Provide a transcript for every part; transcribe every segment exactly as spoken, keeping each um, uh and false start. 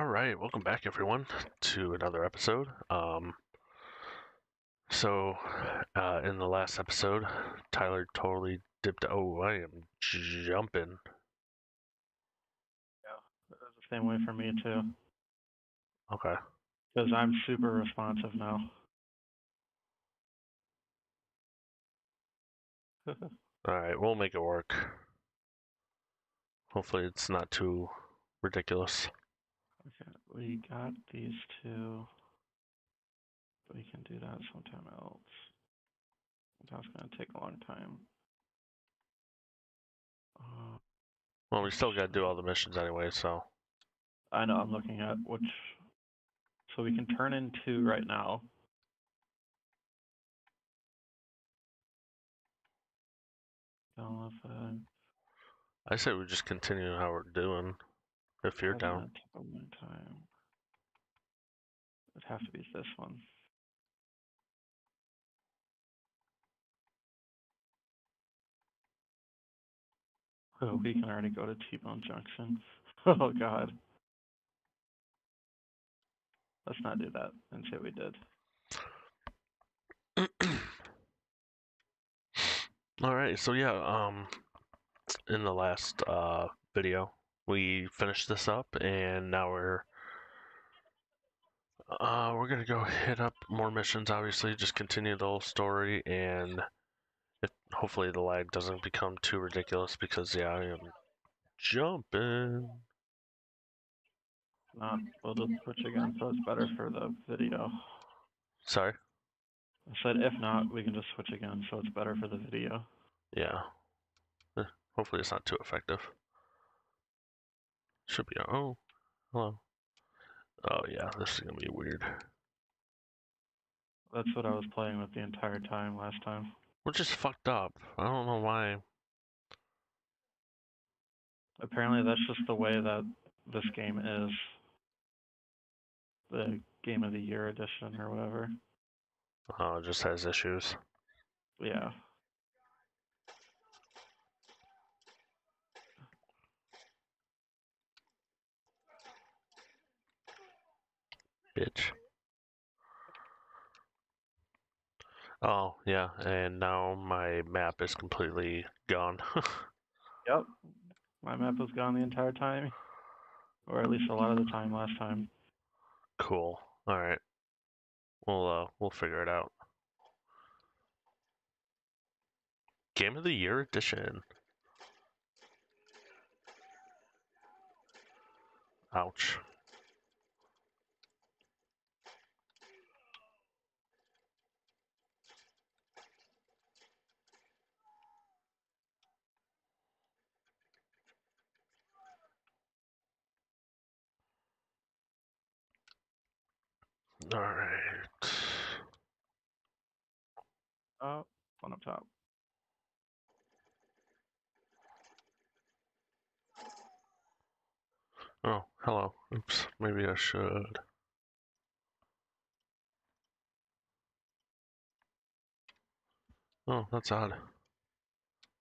All right, welcome back everyone to another episode. Um, so uh, in the last episode, Tyler totally dipped. Oh, I am jumping. Yeah, it was the same way for me too. Okay. Because I'm super responsive now. All right, we'll make it work. Hopefully, it's not too ridiculous. Okay, we got these two, but we can do that sometime else. That's gonna take a long time. Uh, well, we still gotta do all the missions anyway, so. I know, I'm looking at which, so we can turn in two right now. Don't know if, uh, I say we just continue how we're doing. If you're down. It'd have to be this one. Oh, we can already go to T Bone Junction. Oh God. Let's not do that and say we did. All right. So yeah. Um. In the last uh video, we finished this up, and now we're uh, we're gonna go hit up more missions. Obviously, just continue the whole story, and it, hopefully the lag doesn't become too ridiculous because yeah, I am jumping. Nah, we'll just switch again, so it's better for the video. Sorry. I said if not, we can just switch again, so it's better for the video. Yeah. Hopefully, it's not too effective. Should be, oh, hello. Oh yeah, this is gonna be weird. That's what I was playing with the entire time last time. We're just fucked up. I don't know why. Apparently that's just the way that this game is. The Game of the Year edition or whatever. Oh, it just has issues. Yeah. Bitch. Oh, yeah, and now my map is completely gone. Yep. My map was gone the entire time. Or at least a lot of the time last time. Cool. Alright. We'll, uh, we'll figure it out. Game of the Year edition. Ouch. All right. Oh, one up top. Oh, hello. Oops, maybe I should. Oh, that's odd.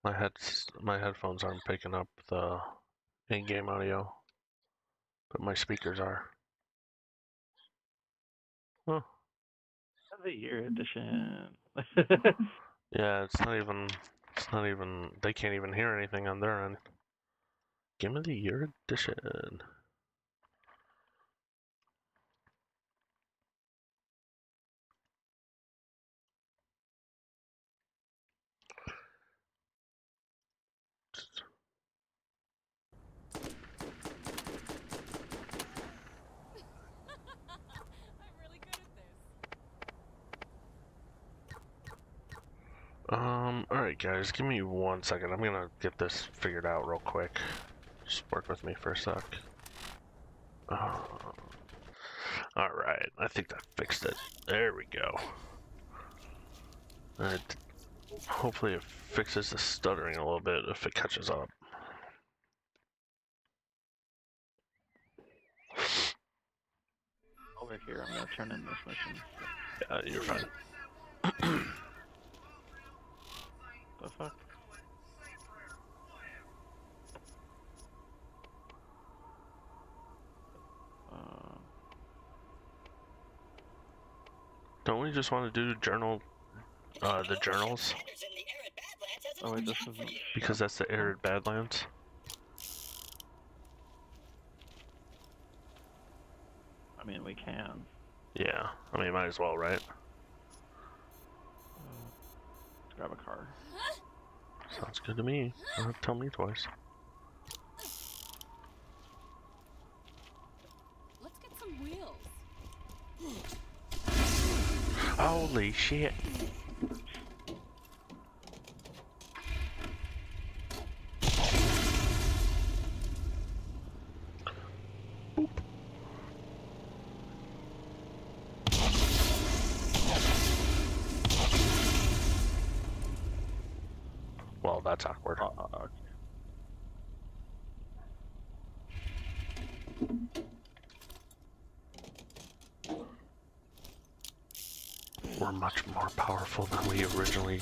My heads, my headphones aren't picking up the in-game audio, but my speakers are. Huh. The year edition. Yeah, it's not even. It's not even. They can't even hear anything on their end. Game of the Year edition. Um, alright guys, give me one second. I'm gonna get this figured out real quick. Just work with me for a sec. Uh, alright, I think that fixed it. There we go. Right, hopefully it fixes the stuttering a little bit if it catches up. Over here, I'm gonna turn in this mission. Yeah, you're fine. The fuck? Uh, Don't we just want to do journal, uh, the journals? Oh, wait, this isn't... Because that's the Arid Badlands. I mean, we can. Yeah, I mean, might as well, right? Let's grab a card. Sounds good to me. Don't have to tell me twice. Let's get some wheels. Holy shit. That's awkward. Uh, okay. We're much more powerful than we originally.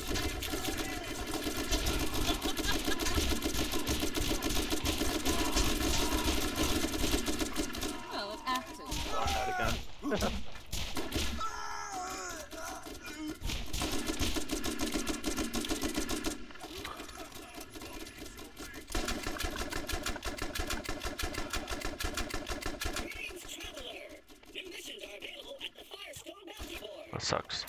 Well, after. Oh, not again. Sucks.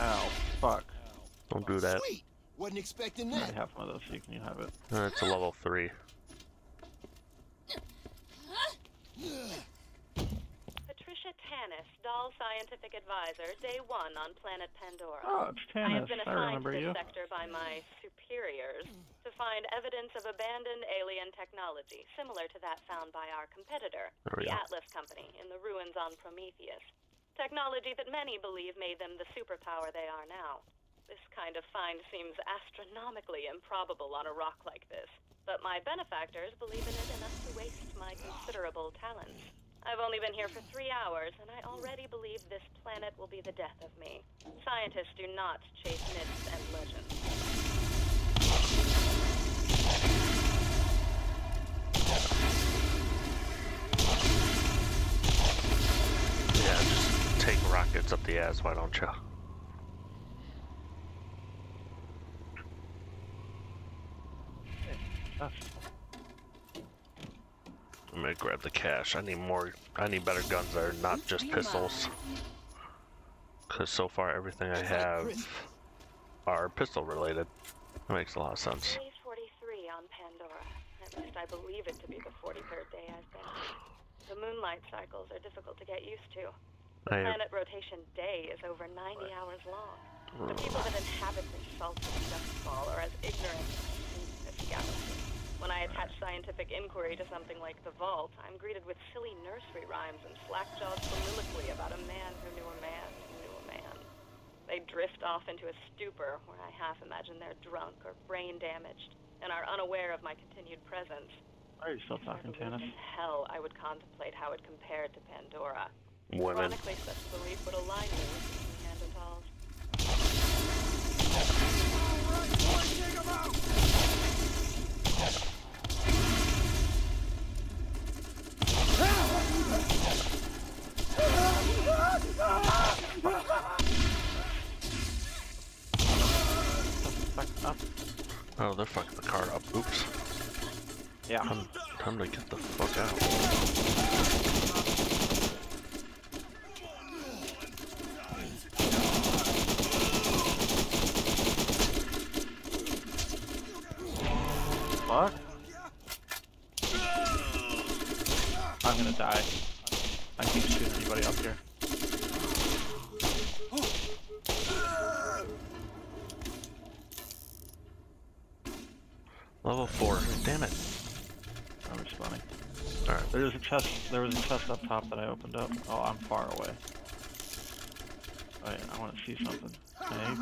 Ow, fuck. Don't do that. Sweet. Wasn't expecting that. I have one of those, so you can have it. Uh, it's a level three. Patricia Tannis, Doll Scientific Advisor, Day one on Planet Pandora. Oh, it's Tannis. I have been assigned to this you. sector by my superiors to find evidence of abandoned alien technology, similar to that found by our competitor, the are. Atlas Company, in the ruins on Prometheus. Technology that many believe made them the superpower they are now. This kind of find seems astronomically improbable on a rock like this, but my benefactors believe in it enough to waste my considerable talents. I've only been here for three hours, and I already believe this planet will be the death of me. Scientists do not chase myths and legends. Yeah, just take rockets up the ass, why don't you? I'm gonna grab the cash. I need more, I need better guns that are not just pistols. Cause so far everything I have are pistol related. That makes a lot of sense. forty-three on Pandora. At least I believe it to be the forty-third day I've been here. The moonlight cycles are difficult to get used to. The planet rotation day is over ninety hours long. The people that inhabit this sultry dustball are as ignorant as this galaxy. When I attach scientific inquiry to something like the vault, I'm greeted with silly nursery rhymes and slack-jawed soliloquy about a man who knew a man. They drift off into a stupor where I half imagine they're drunk or brain damaged and are unaware of my continued presence. Are you still talking, Tannis? In hell, I would contemplate how it compared to Pandora. Women. Ironically, such a belief would align me with the Neanderthals. All right, boy, take 'em out! Up. Oh, they're fucking the car up. Oops. Yeah. Time, time to get the fuck out. Fuck. I'm gonna die. I can't shoot anybody up here. Level four. Damn it. I'm respawning. Alright. There was a chest there was a chest up top that I opened up. Oh, I'm far away. Alright, I wanna see something. Hey.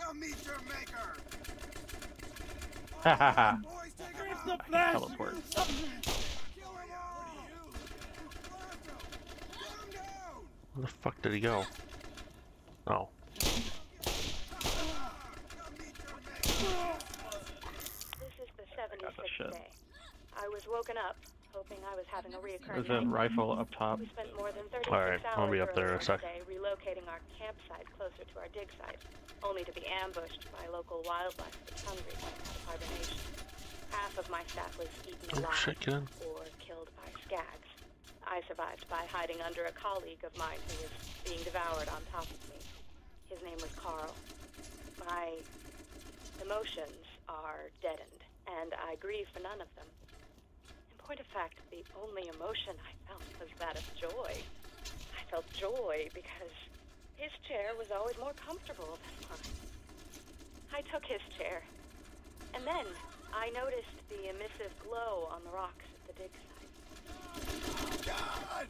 Come meet your maker. Hahaha. I can teleport. Where the fuck did he go? Oh. seventy-sixth day. I was woken up hoping I was having a reoccurring There's a night. Rifle up top. We spent more than thirty-six hours I'll be up there a sec. Relocating our campsite closer to our dig site, only to be ambushed by local wildlife that's hungry for hibernation. Half of my staff was eaten alive oh, or killed by skags. I survived by hiding under a colleague of mine who was being devoured on top of me. His name was Carl. My emotions are deadened, and I grieve for none of them. In point of fact, the only emotion I felt was that of joy. I felt joy because his chair was always more comfortable than mine. I took his chair, and then I noticed the emissive glow on the rocks at the dig site. God!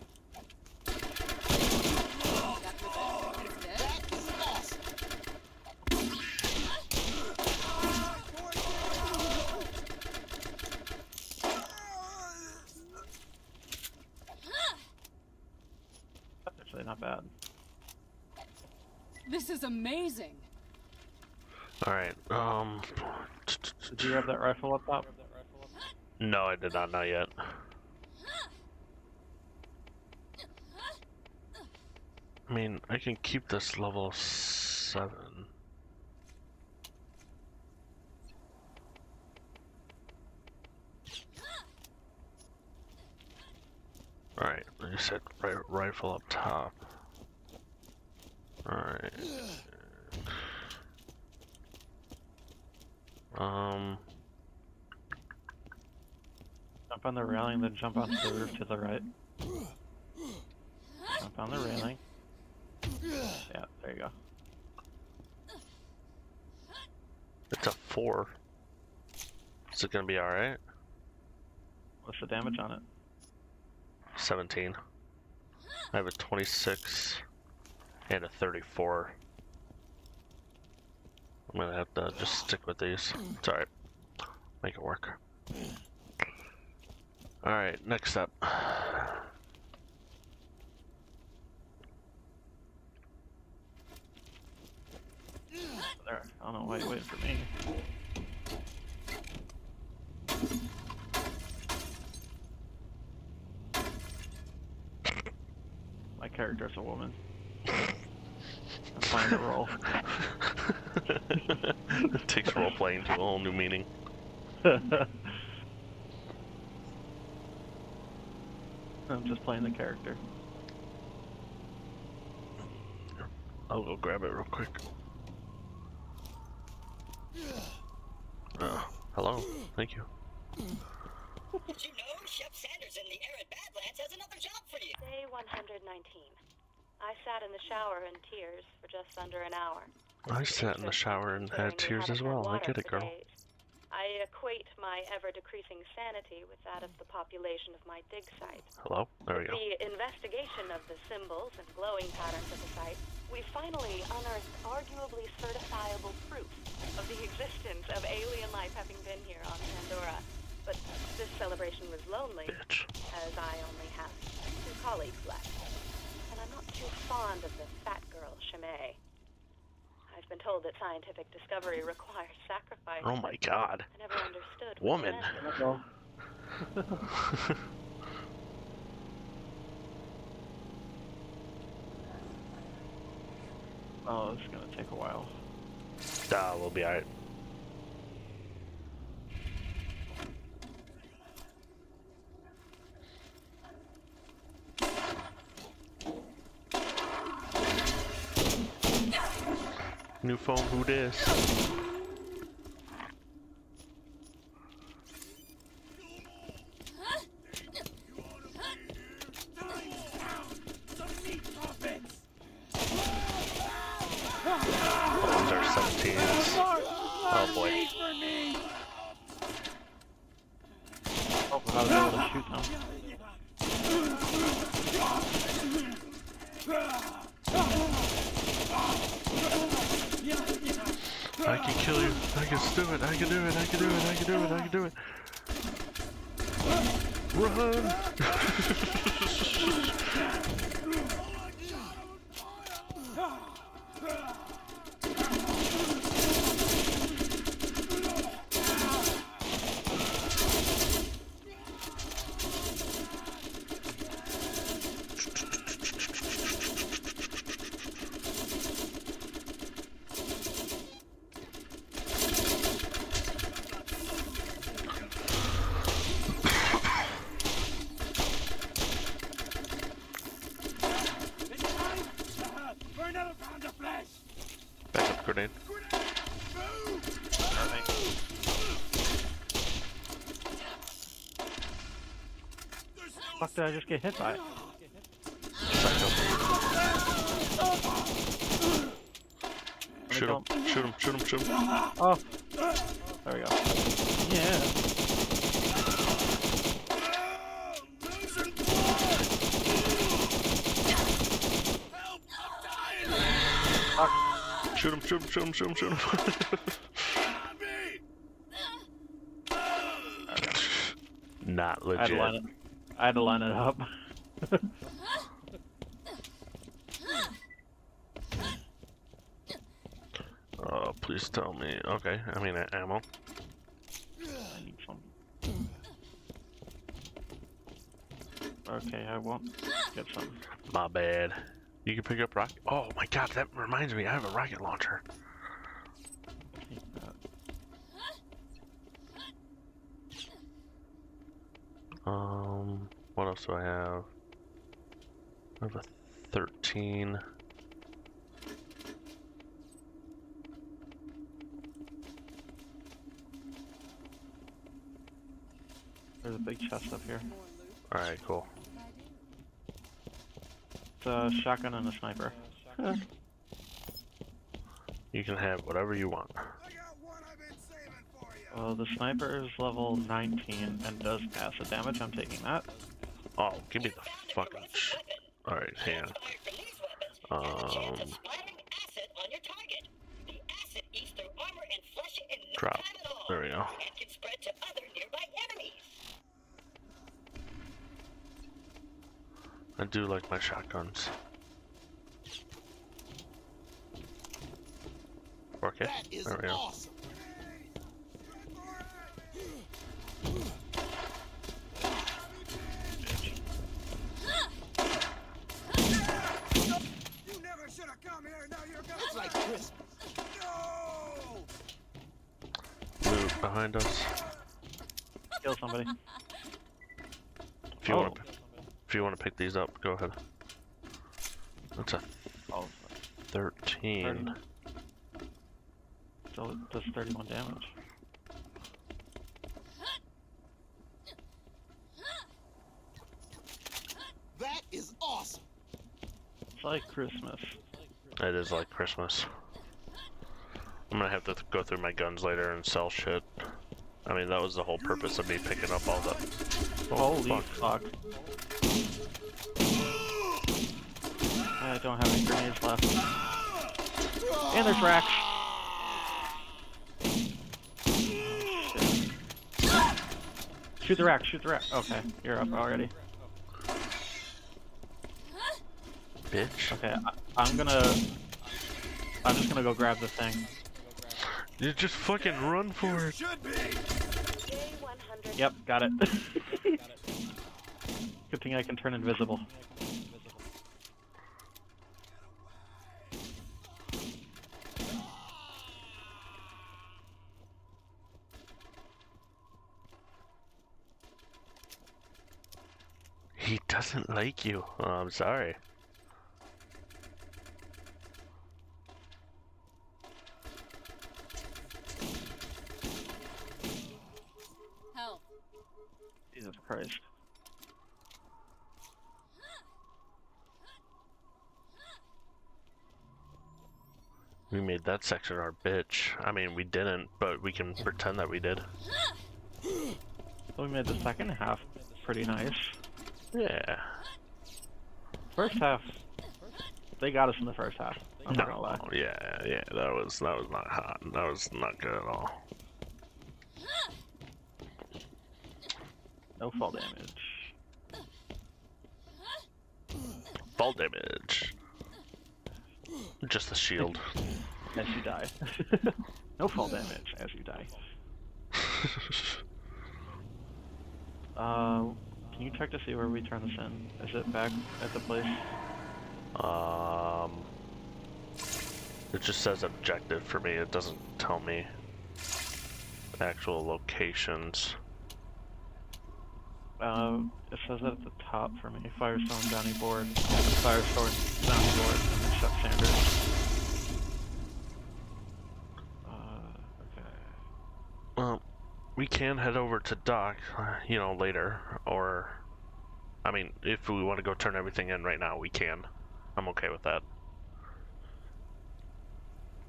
Oh, God. That's lost! Not bad. This is amazing. All right. Um. Did you have that rifle up top? No, I did not. Not yet. I mean, I can keep this level seven. Alright, I just said rifle up top. Alright. Um. Jump on the railing, then jump on the roof to the right. Jump on the railing. Yeah, there you go. It's a four. Is it gonna be alright? What's the damage on it? seventeen. I have a twenty-six and a thirty-four. I'm gonna have to just stick with these. It's alright. Make it work. Alright, next up. There. Oh no, wait, wait for me. My character's a woman. I'm playing a role. It takes role playing to a whole new meaning. I'm just playing the character. I'll go grab it real quick. Oh, hello. Thank you. Did you know Shep Sanders in the Arid Badlands has another job for you? Day one hundred nineteen. I sat in the shower in tears for just under an hour. I sat in the shower and had tears as well. I get it, girl. I equate my ever-decreasing sanity with that of the population of my dig site. Hello? There we go. The investigation of the symbols and glowing patterns of the site, we finally unearthed arguably certifiable proof of the existence of alien life having been here on Pandora. But this celebration was lonely, Bitch. as I only have two colleagues left, and I'm not too fond of the fat girl, Shimei. I've been told that scientific discovery requires sacrifice. Oh my God! I never understood. Woman. Oh, it's gonna take a while. Nah, we'll be alright. New phone, who dis? grenade. Fuck, did I just get hit by it? Shoot him, shoot him, shoot him, shoot him. Oh. There we go. Yeah. Fuck. Shoot him, shoot him, shoot him, shoot him, shoot him. Not legit. I had to line it up. Oh, please tell me. Okay, I mean, uh, ammo. I need some. Okay, I won't get some. My bad. You can pick up rock. Oh my god, that reminds me, I have a rocket launcher. Um, what else do I have? I have a thirteen. There's a big chest up here. Alright, cool. It's a shotgun and a sniper. Yeah. You can have whatever you want. Well, the sniper is level nineteen and does passive damage. I'm taking that. Oh, give me the fucking. Alright, hang on. Um. Drop. There we go. I do like my shotguns. Okay. There we go. Behind us. Kill somebody. If you oh. want to, if you want to pick these up, go ahead. That's a oh. thirteen. So it does thirty-one damage. That is awesome. It's like Christmas. It is like Christmas. I'm gonna have to th- go through my guns later and sell shit. I mean, that was the whole purpose of me picking up all the... Oh, holy fuck. fuck. I don't have any grenades left. And there's racks. Shoot the rack, shoot the rack. Okay, you're up already. Bitch. Okay, I I'm gonna... I'm just gonna go grab the thing. You just fucking run for it. Yep, got it. Good thing I can turn invisible. He doesn't like you. Oh, I'm sorry. Jesus Christ. We made that section our bitch. I mean, we didn't, but we can pretend that we did. We made the second half pretty nice. Yeah. First half, they got us in the first half. I'm no, not gonna lie. Yeah, yeah, that was that was not hot. That was not good at all. No fall damage. Fall damage. Just the shield. As you die. No fall damage as you die. uh, can you check to see where we turn this in? Is it back at the place? Um, it just says objective for me. It doesn't tell me actual locations. Um, it says that at the top for me. Firestorm, Bounty Board, Firestorm, Bounty Board, and then Shep Sanders. we can head over to Doc, you know, later, or, I mean, if we want to go turn everything in right now, we can. I'm okay with that.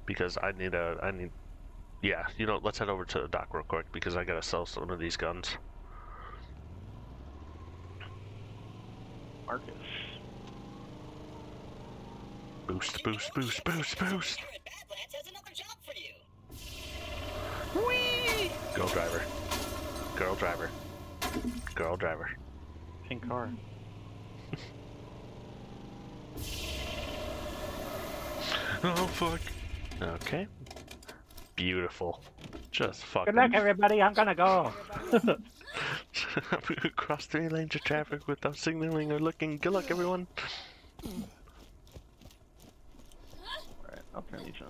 Because I need a, I need, yeah, you know, let's head over to the dock real quick, because I gotta sell some of these guns. Marcus. Boost, boost, boost, boost, boost! Arid Badlands has another job for you! Whee! Girl driver. Girl driver. Girl driver. Pink car. Oh, fuck. Okay. Beautiful. Just fucking... Good luck, everybody. I'm gonna go. Cross three lanes of traffic without signaling or looking. Good luck, everyone. Alright, I'll turn each on.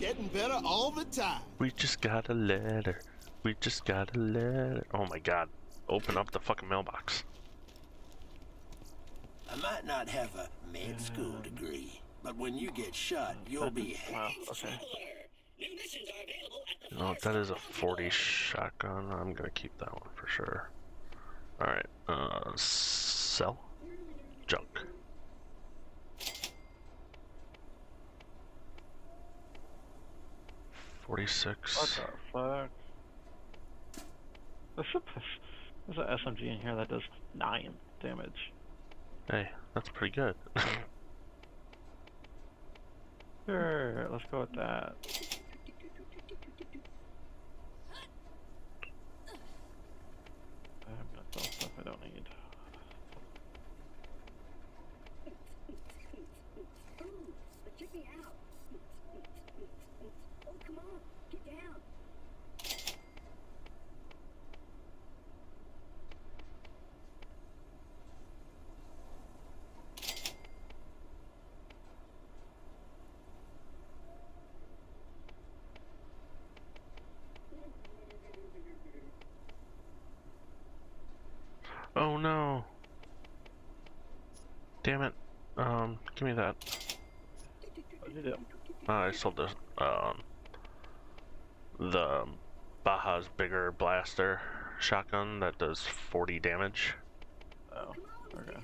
Getting better all the time. We just got a letter. We just got a letter. Oh my god. Open up the fucking mailbox. I might not have a med school degree, but when you get shot, you'll be happy. Wow, okay. Oh, that is a forty shotgun. I'm gonna keep that one for sure. Alright, uh, sell. Junk. forty-six. What the fuck? There's an S M G in here that does nine damage. Hey, that's pretty good. Sure, let's go with that. I'm gonna sell stuff I don't need. Oh no! Damn it! Um, give me that. What did you do? Uh, I sold the um the Baja's bigger blaster shotgun that does forty damage. Oh. Okay.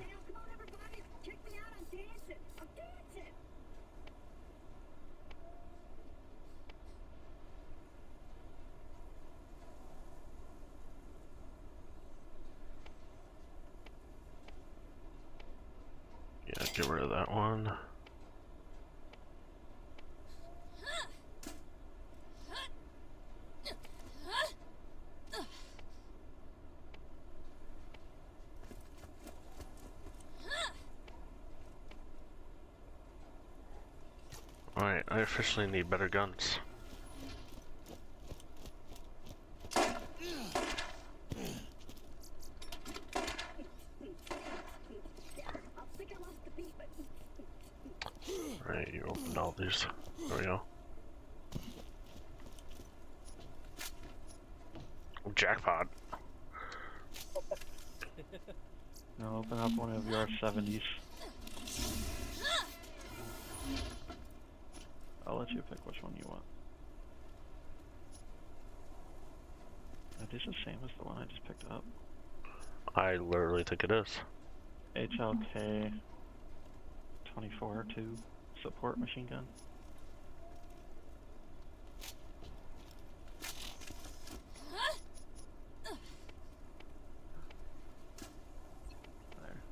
Get rid of that one. Alright, I officially need better guns. There we go. Jackpot. Now open up one of your seventies. I'll let you pick which one you want. Are these the same as the one I just picked up? I literally think it is. H L K twenty-four two. Support machine gun. There,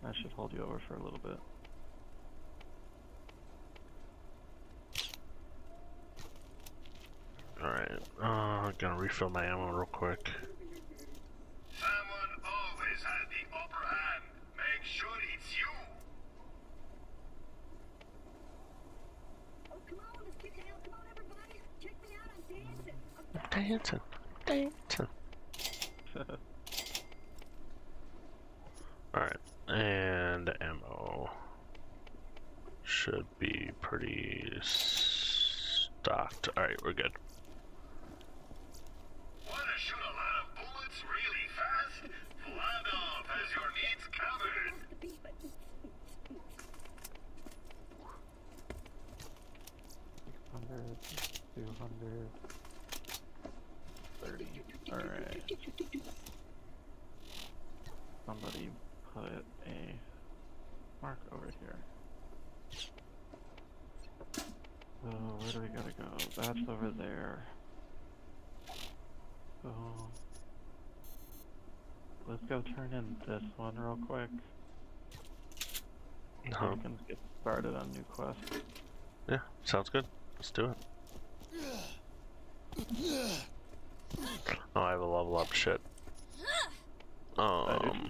that should hold you over for a little bit. Alright, uh, I'm gonna refill my ammo real quick. Someone always has the upper hand. Make sure it's you. Dancing, dancing. Alright, and ammo should be pretty stocked. Alright, we're good. Want to shoot a lot of bullets really fast? Vladov has your needs covered. You can Alright. Somebody put a mark over here. So, where do we gotta go? That's over there. So, let's go turn in this one real quick. No. So we can get started on new quest. Yeah, sounds good. Let's do it. Oh, I have a level up shit. Um.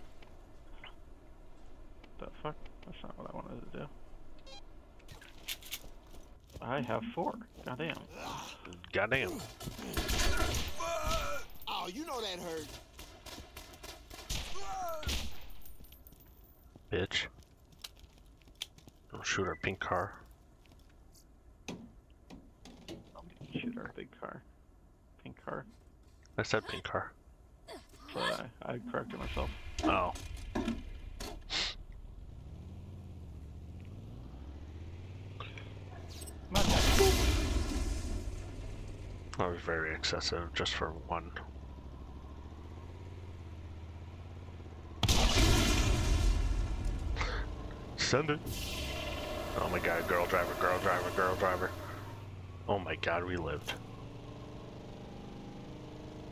The fuck? That's not what I wanted to do. I have four. Goddamn. Goddamn. Oh, you know that hurt. Bitch. Don't shoot our pink car. Shoot our big car. Pink car. I said pink car. Sorry, I, I corrected myself. Oh. That was very excessive, just for one. Send it! Oh my god, girl driver, girl driver, girl driver. Oh my god, we lived.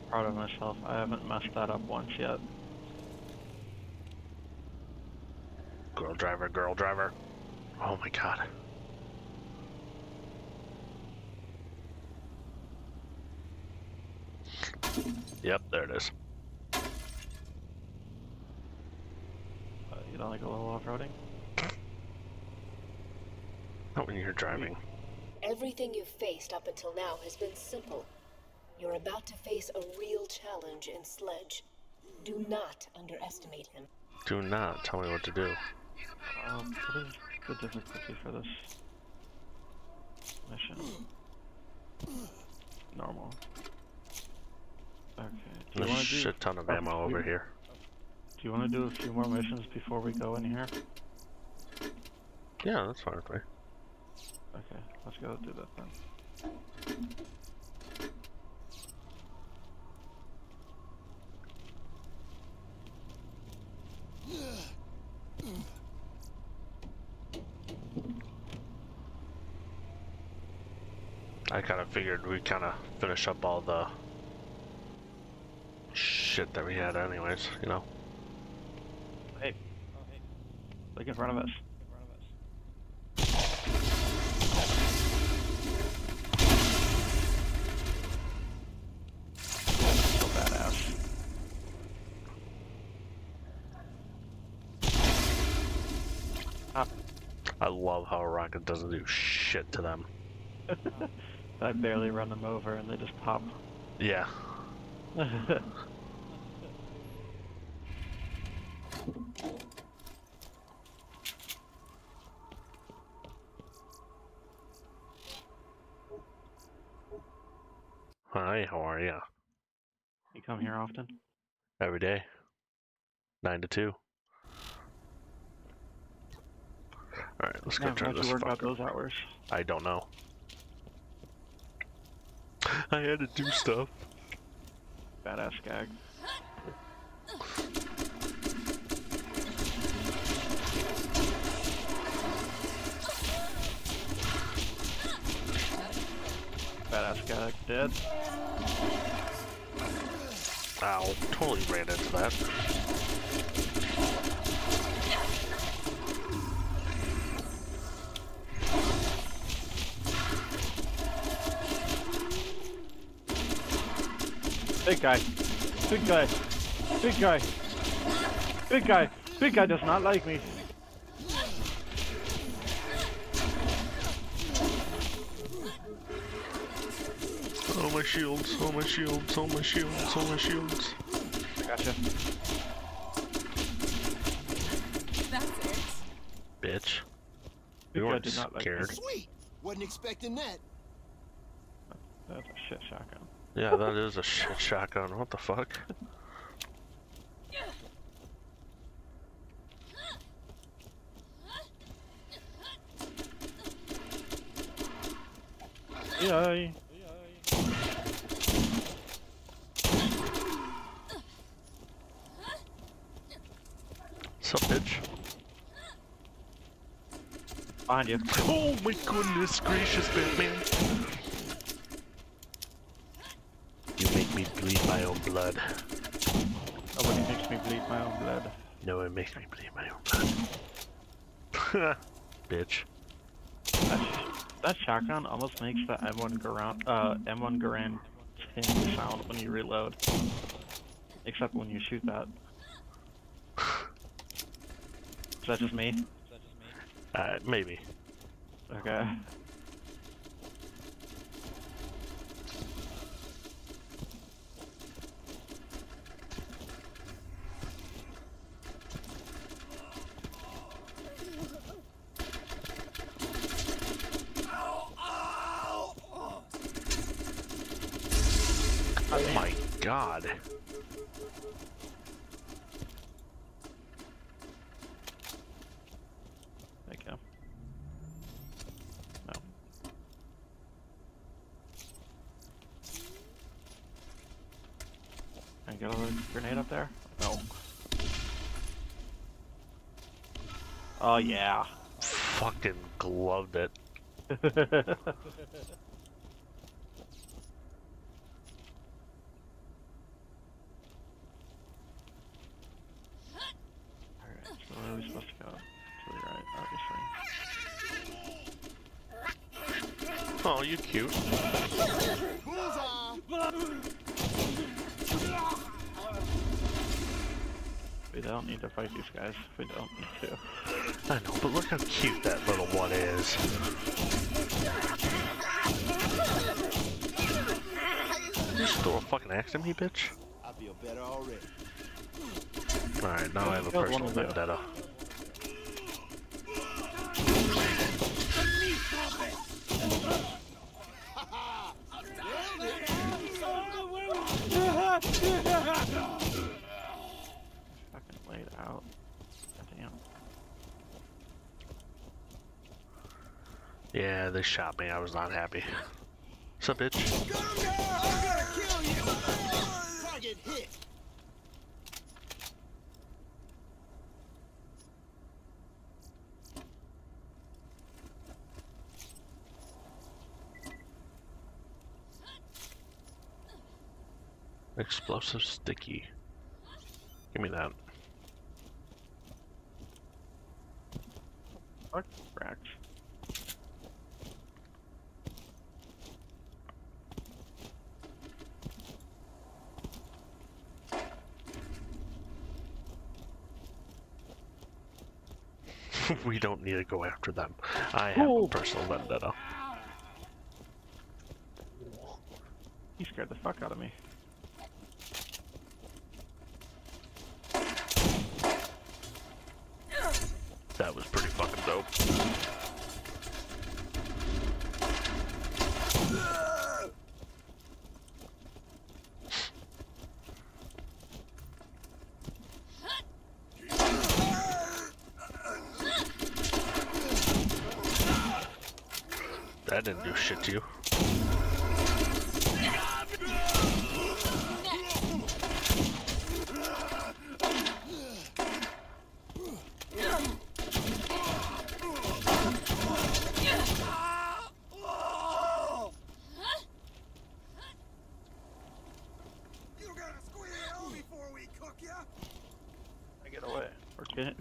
Proud of myself, I haven't messed that up once yet. Girl driver, girl driver. Oh my god. Yep, there it is. Uh, you don't like a little off-roading? Not when you're driving. Everything you've faced up until now has been simple. You're about to face a real challenge in Sledge. Do not underestimate him. Do not tell me what to do. Um, what is the difficulty for this mission? Normal. Okay. Do There's a shit ton of ammo over here. Do you want to do a few more missions before we go in here? Yeah, that's fine with me. Okay, let's go do that then. I kind of figured we'd kind of finish up all the shit that we had anyways, you know. Hey. Oh, hey. Look in front of us. In front of us. So badass. Ah. I love how a rocket doesn't do shit to them. I barely run them over and they just pop. Yeah. Hi, how are ya? You come here often? Every day. Nine to two. Alright, let's go try this fucker. How'd you work out those hours? I don't know. I had to do stuff. Badass gag. Badass gag dead. Ow, totally ran into that. Big guy, big guy, big guy, big guy, big guy does not like me. Oh my shields, oh my shields, oh my shields, oh my shields. I gotcha. That's it. Bitch. We weren't scared. Sweet! Wasn't expecting that. That's a shit shotgun. Yeah, that is a shit shotgun. What the fuck? Yay! Yay. Behind you. Oh my goodness gracious, Batman! You make me bleed my own blood. Nobody makes me bleed my own blood. No one makes me bleed my own blood. Bitch. That, that shotgun almost makes the M one Garand, uh, M one Garand thing sound when you reload. Except when you shoot that. Is that just me? Uh, maybe. Okay. Oh my god. Got a grenade up there? No. Oh yeah. Fucking gloved it. To fight these guys if we don't need to. I know, but look how cute that little one is. You just throw a fucking axe at me, bitch. I feel better already. Alright, now I have a personal vendetta. Out. Damn. Yeah, they shot me. I was not happy. What's up, bitch? Go, go! I'm gonna kill you! Target hit. Explosive sticky. Give me that. Crack. We don't need to go after them. I have Ooh. a personal vendetta. You scared the fuck out of me. That was pretty fucking dope. That didn't do shit to you.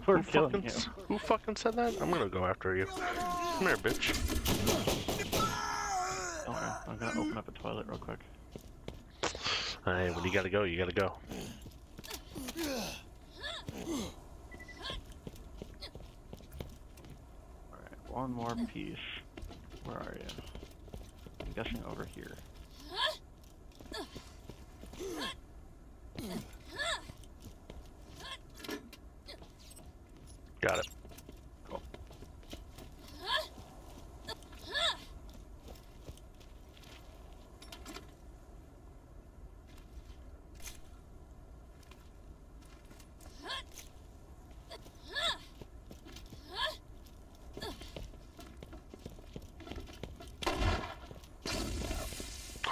We're killing him. Who fucking said that? I'm gonna go after you. Come here, bitch. Oh, I'm gonna open up a toilet real quick. Alright, when you gotta go, you gotta go. Alright, one more piece. Where are you? I'm guessing over here. Got it. Cool.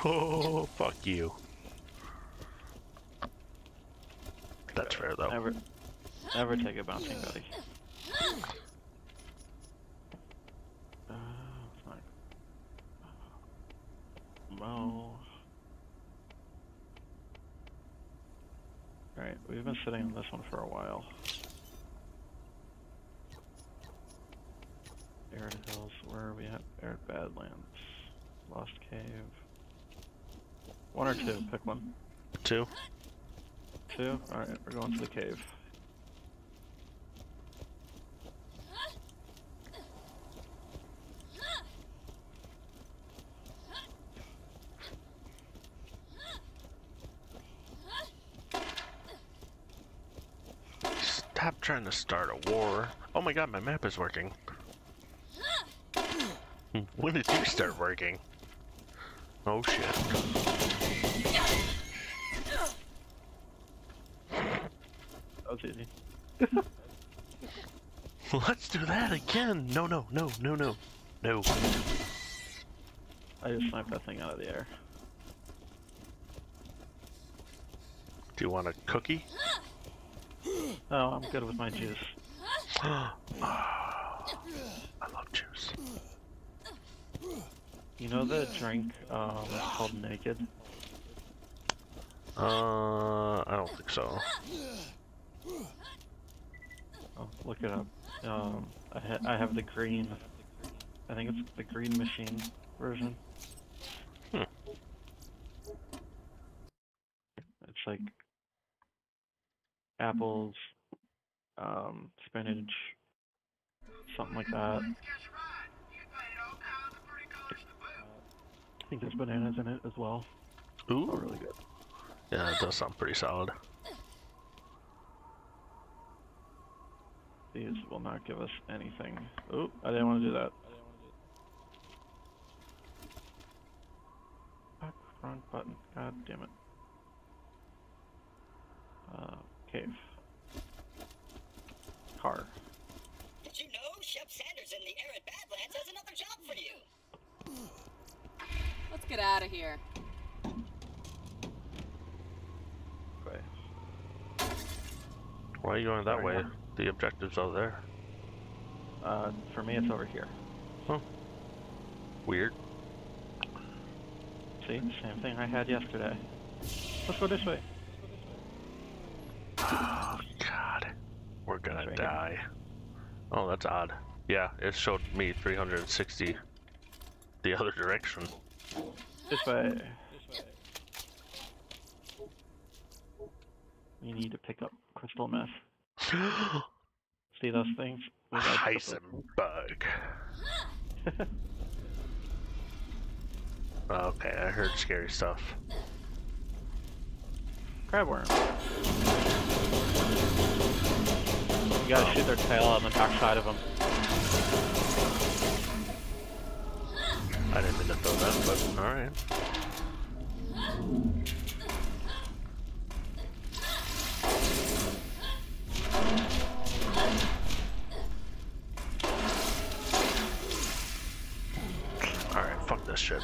Oh, fuck you. That's fair though. Never, never take a bouncing buddy. know. Alright, we've been sitting on this one for a while. Arid Hills, where are we at? Arid Badlands. Lost Cave. One or two, pick one. Two. Two? Alright, we're going to the cave. Stop trying to start a war. Oh my god, my map is working. When did you start working? Oh shit. That was easy. Let's do that again! No, no, no, no, no. No. I just sniped that thing out of the air. Do you want a cookie? No, I'm good with my juice. Oh, I love juice. You know the drink um, called Naked? Uh, I don't think so. Oh, look it up. Um, I, ha I have the green. I think it's the green machine version. Hmm. It's like apples, um, spinach, something like that. I think there's bananas in it as well. Ooh, oh, really good. Yeah, it does sound pretty solid. These will not give us anything. Ooh, I didn't want to do that. Back front button. God damn it. Uh, cave. Car. Did you know Shep Sanders in the Arid Badlands has another job for you? Let's get out of here. Okay. Why are you going that way? The objective's over there. Uh, for me, it's over here. Huh. Weird. See, same thing I had yesterday. Let's go this way. Oh, God. We're gonna right die. Here. Oh, that's odd. Yeah, it showed me three hundred sixty the other direction. This way. This way. We need to pick up crystal meth. See those things? Heisenberg. Okay, I heard scary stuff. Crab worm. You gotta oh. shoot their tail on the back side of them. I didn't mean to throw that, but alright. Alright, fuck this shit.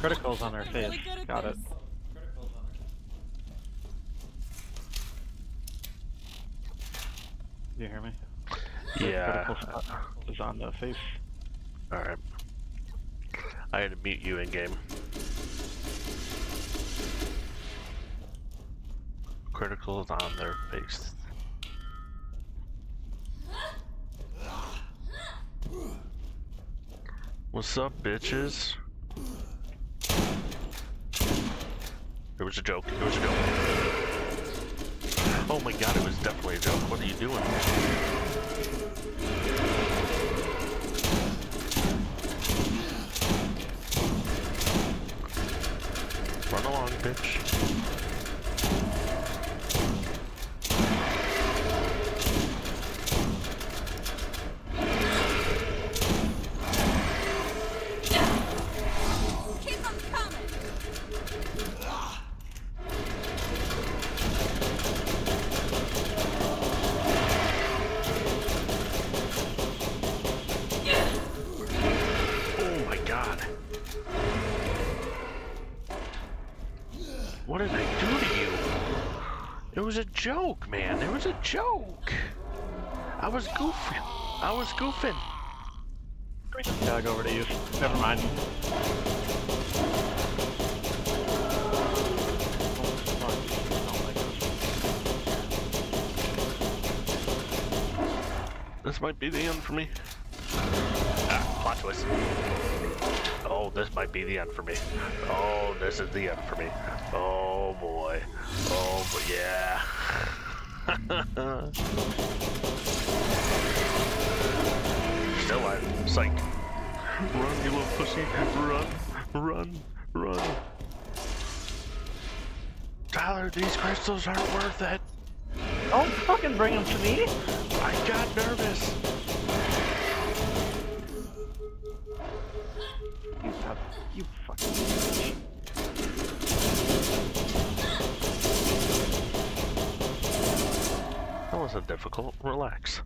Criticals on our face. Really got this. It. Do you hear me? Yeah. The critical spot is on the face. Alright. I had to mute you in game. Criticals on their face. What's up, bitches? It was a joke. It was a joke. Oh my god, it was definitely a joke. What are you doing? Run along, bitch. God. What did I do to you? It was a joke, man. It was a joke. I was goofing. I was goofing. Bring the dog over to you. Never mind. This might be the end for me. Ah, plot twist. Oh, this might be the end for me. Oh, this is the end for me. Oh boy. Oh, but yeah. Still alive. Psych. Run, you little pussy. Run, run, run. Tyler, these crystals aren't worth it. Don't fucking bring them to me. I got nervous. You stop. You fucking bitch. That wasn't difficult. Relax.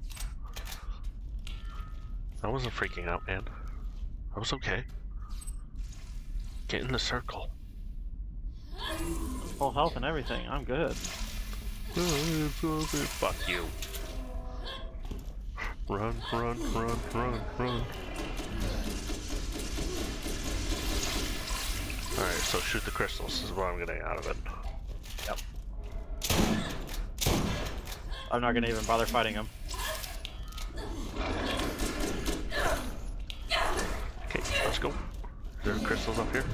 I wasn't freaking out, man. I was okay. Get in the circle. Full health and everything. I'm good. Fuck you. Run, run, run, run, run. Alright, so shoot the crystals is what I'm getting out of it. Yep. I'm not gonna even bother fighting him. Okay, let's go. There are crystals up here.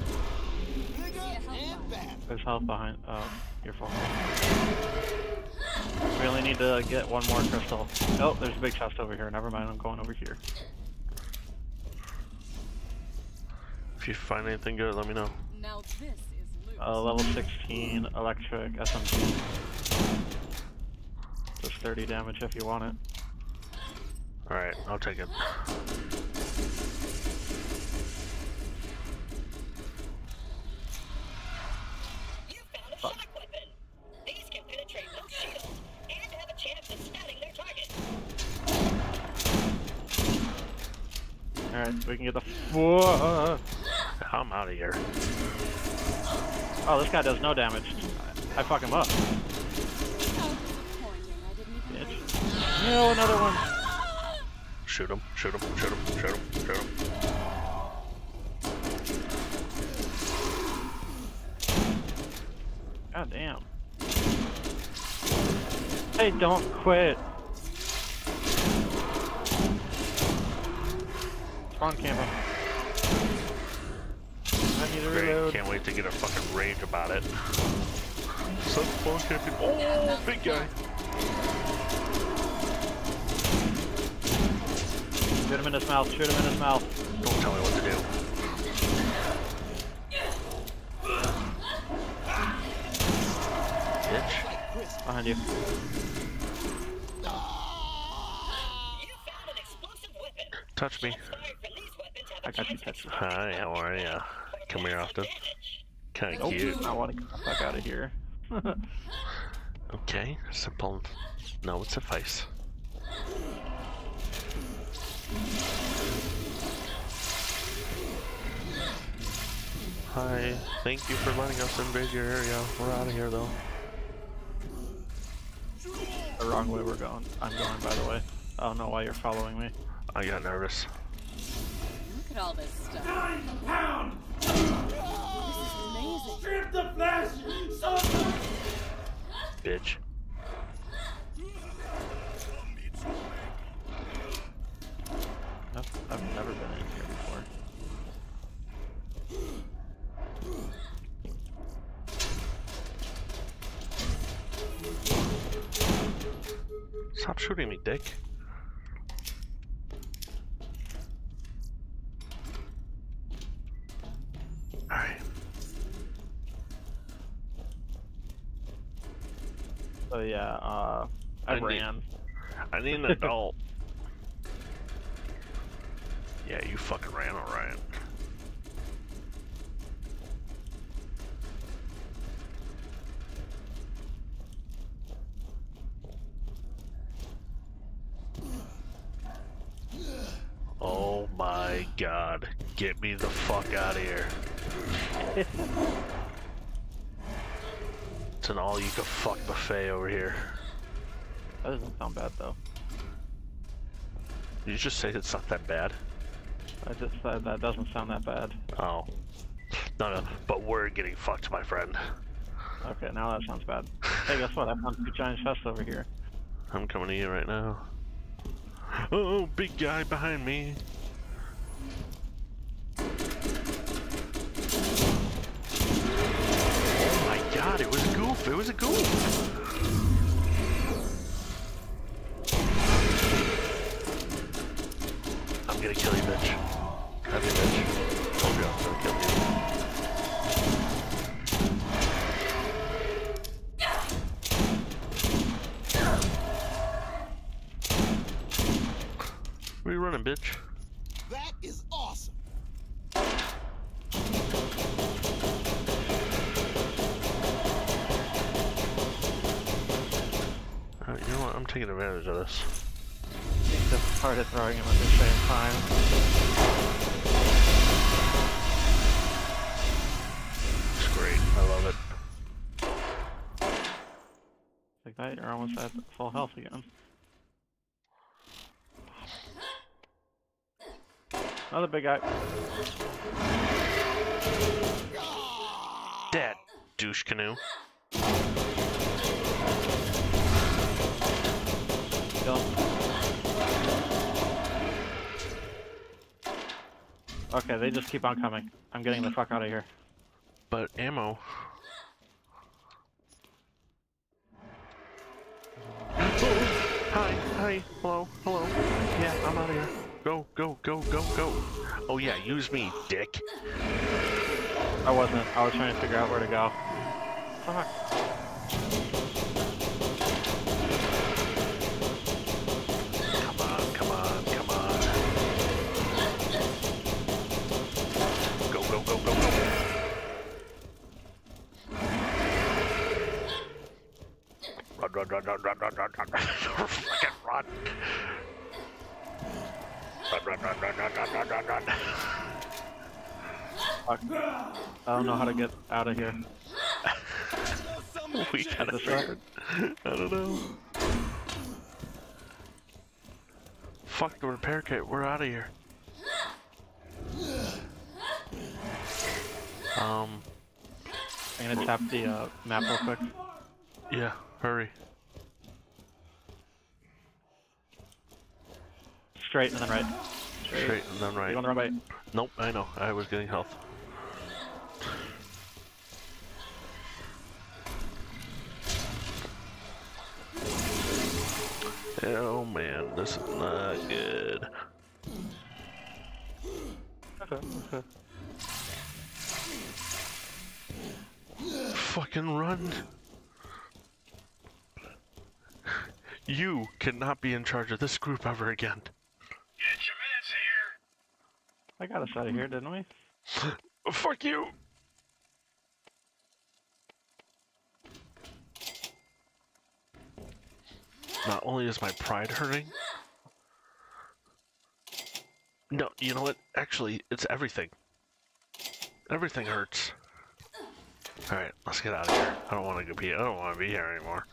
There's health behind. Oh, you're falling. Really need to get one more crystal. Oh, there's a big chest over here. Never mind, I'm going over here. If you find anything good, let me know. Now this is loose. Uh, level sixteen electric S M G. Just thirty damage if you want it. Alright, I'll take it. Alright, we can get the fuck. I'm out of here. Oh, this guy does no damage. I fuck him up. Bitch. No, another one. Shoot him, shoot him, shoot him, shoot him, shoot him. God damn. Hey, don't quit. Spawn camera. I need to reload. Can't wait to get a fucking rage about it. So spawn camera. Oh, big guy. Shoot him in his mouth. Shoot him in his mouth. Don't tell me what to do. Behind you. Touch me. I got you, touch me. Hi, how are ya? Come here often. Kinda nope. Cute. I wanna get the fuck out of here. Okay, simple. No, it's a face. Hi, thank you for letting us invade your area. We're out of here though. The wrong way we're going. I'm going, by the way. I don't know why you're following me. I got nervous. Look at all this stuff. nine pounds! This is amazing. Strip the flesh! Soldier! Bitch. I've, I've never been in here before. Stop shooting me, dick. Alright. So yeah, uh, I, I ran. Need, I need an adult. Yeah, you fucking ran, alright. Oh my god, get me the fuck out of here. It's an all-you-can-fuck buffet over here. That doesn't sound bad, though. Did you just say it's not that bad? I just said that doesn't sound that bad. Oh. No, no, but we're getting fucked, my friend. Okay, now that sounds bad. Hey, guess what? I found two giant chests over here. I'm coming to you right now. Oh, big guy behind me. Oh my god, it was a goof. It was a goof. I'm gonna kill you, bitch. Grab you, bitch. Oh god, I'm gonna kill you. Where are you running, bitch? That is awesome. Alright, you know what? I'm taking advantage of this. It's hard at throwing him at the same time. It's great. I love it. Like that, you're almost at full health again. Another big guy. Dead, douche canoe. Go. Okay, they just keep on coming. I'm getting the fuck out of here. But ammo. Hi, hi, hello, hello. Yeah, I'm out of here. Go, go, go, go, go. Oh yeah, use me, dick. I wasn't. I was trying to figure out where to go. Fuck. Run, run, run, run, run, run, run, run, fucking run. Run, run, run, run, run, run, run, run. Fuck. I don't know how to get out of here. We gotta figure it. I don't know. Fuck the repair kit, we're out of here. Um. I'm gonna tap the uh, map real quick. Yeah. Hurry. Straight and then right. Straight, Straight and then right. You want the wrong way? Nope, I know. I was getting health. Oh man, this is not good. Okay, okay. Fucking run! You cannot be in charge of this group ever again. Get your meds here. I got us out of here, didn't we? Fuck you! Not only is my pride hurting... No, you know what? Actually, it's everything. Everything hurts. Alright, let's get out of here. I don't want to be, I don't want to be here anymore.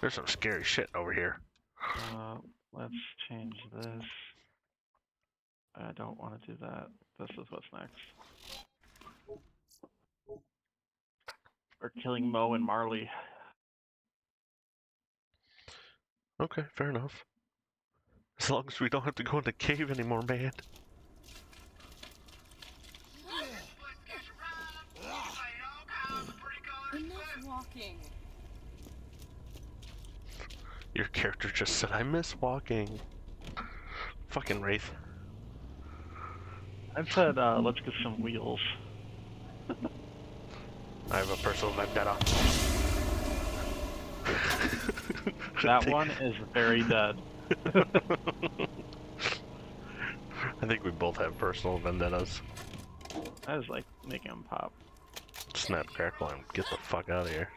There's some scary shit over here. Uh, let's change this. I don't want to do that. This is what's next. We're killing Mo and Marley. Okay, fair enough. As long as we don't have to go in the cave anymore, man. Your character just said, I miss walking. Fucking Wraith. I've said, uh, let's get some wheels. I have a personal vendetta. That one is very dead. I think we both have personal vendettas. I was like, making them pop. Snap, crackle, and get the fuck out of here.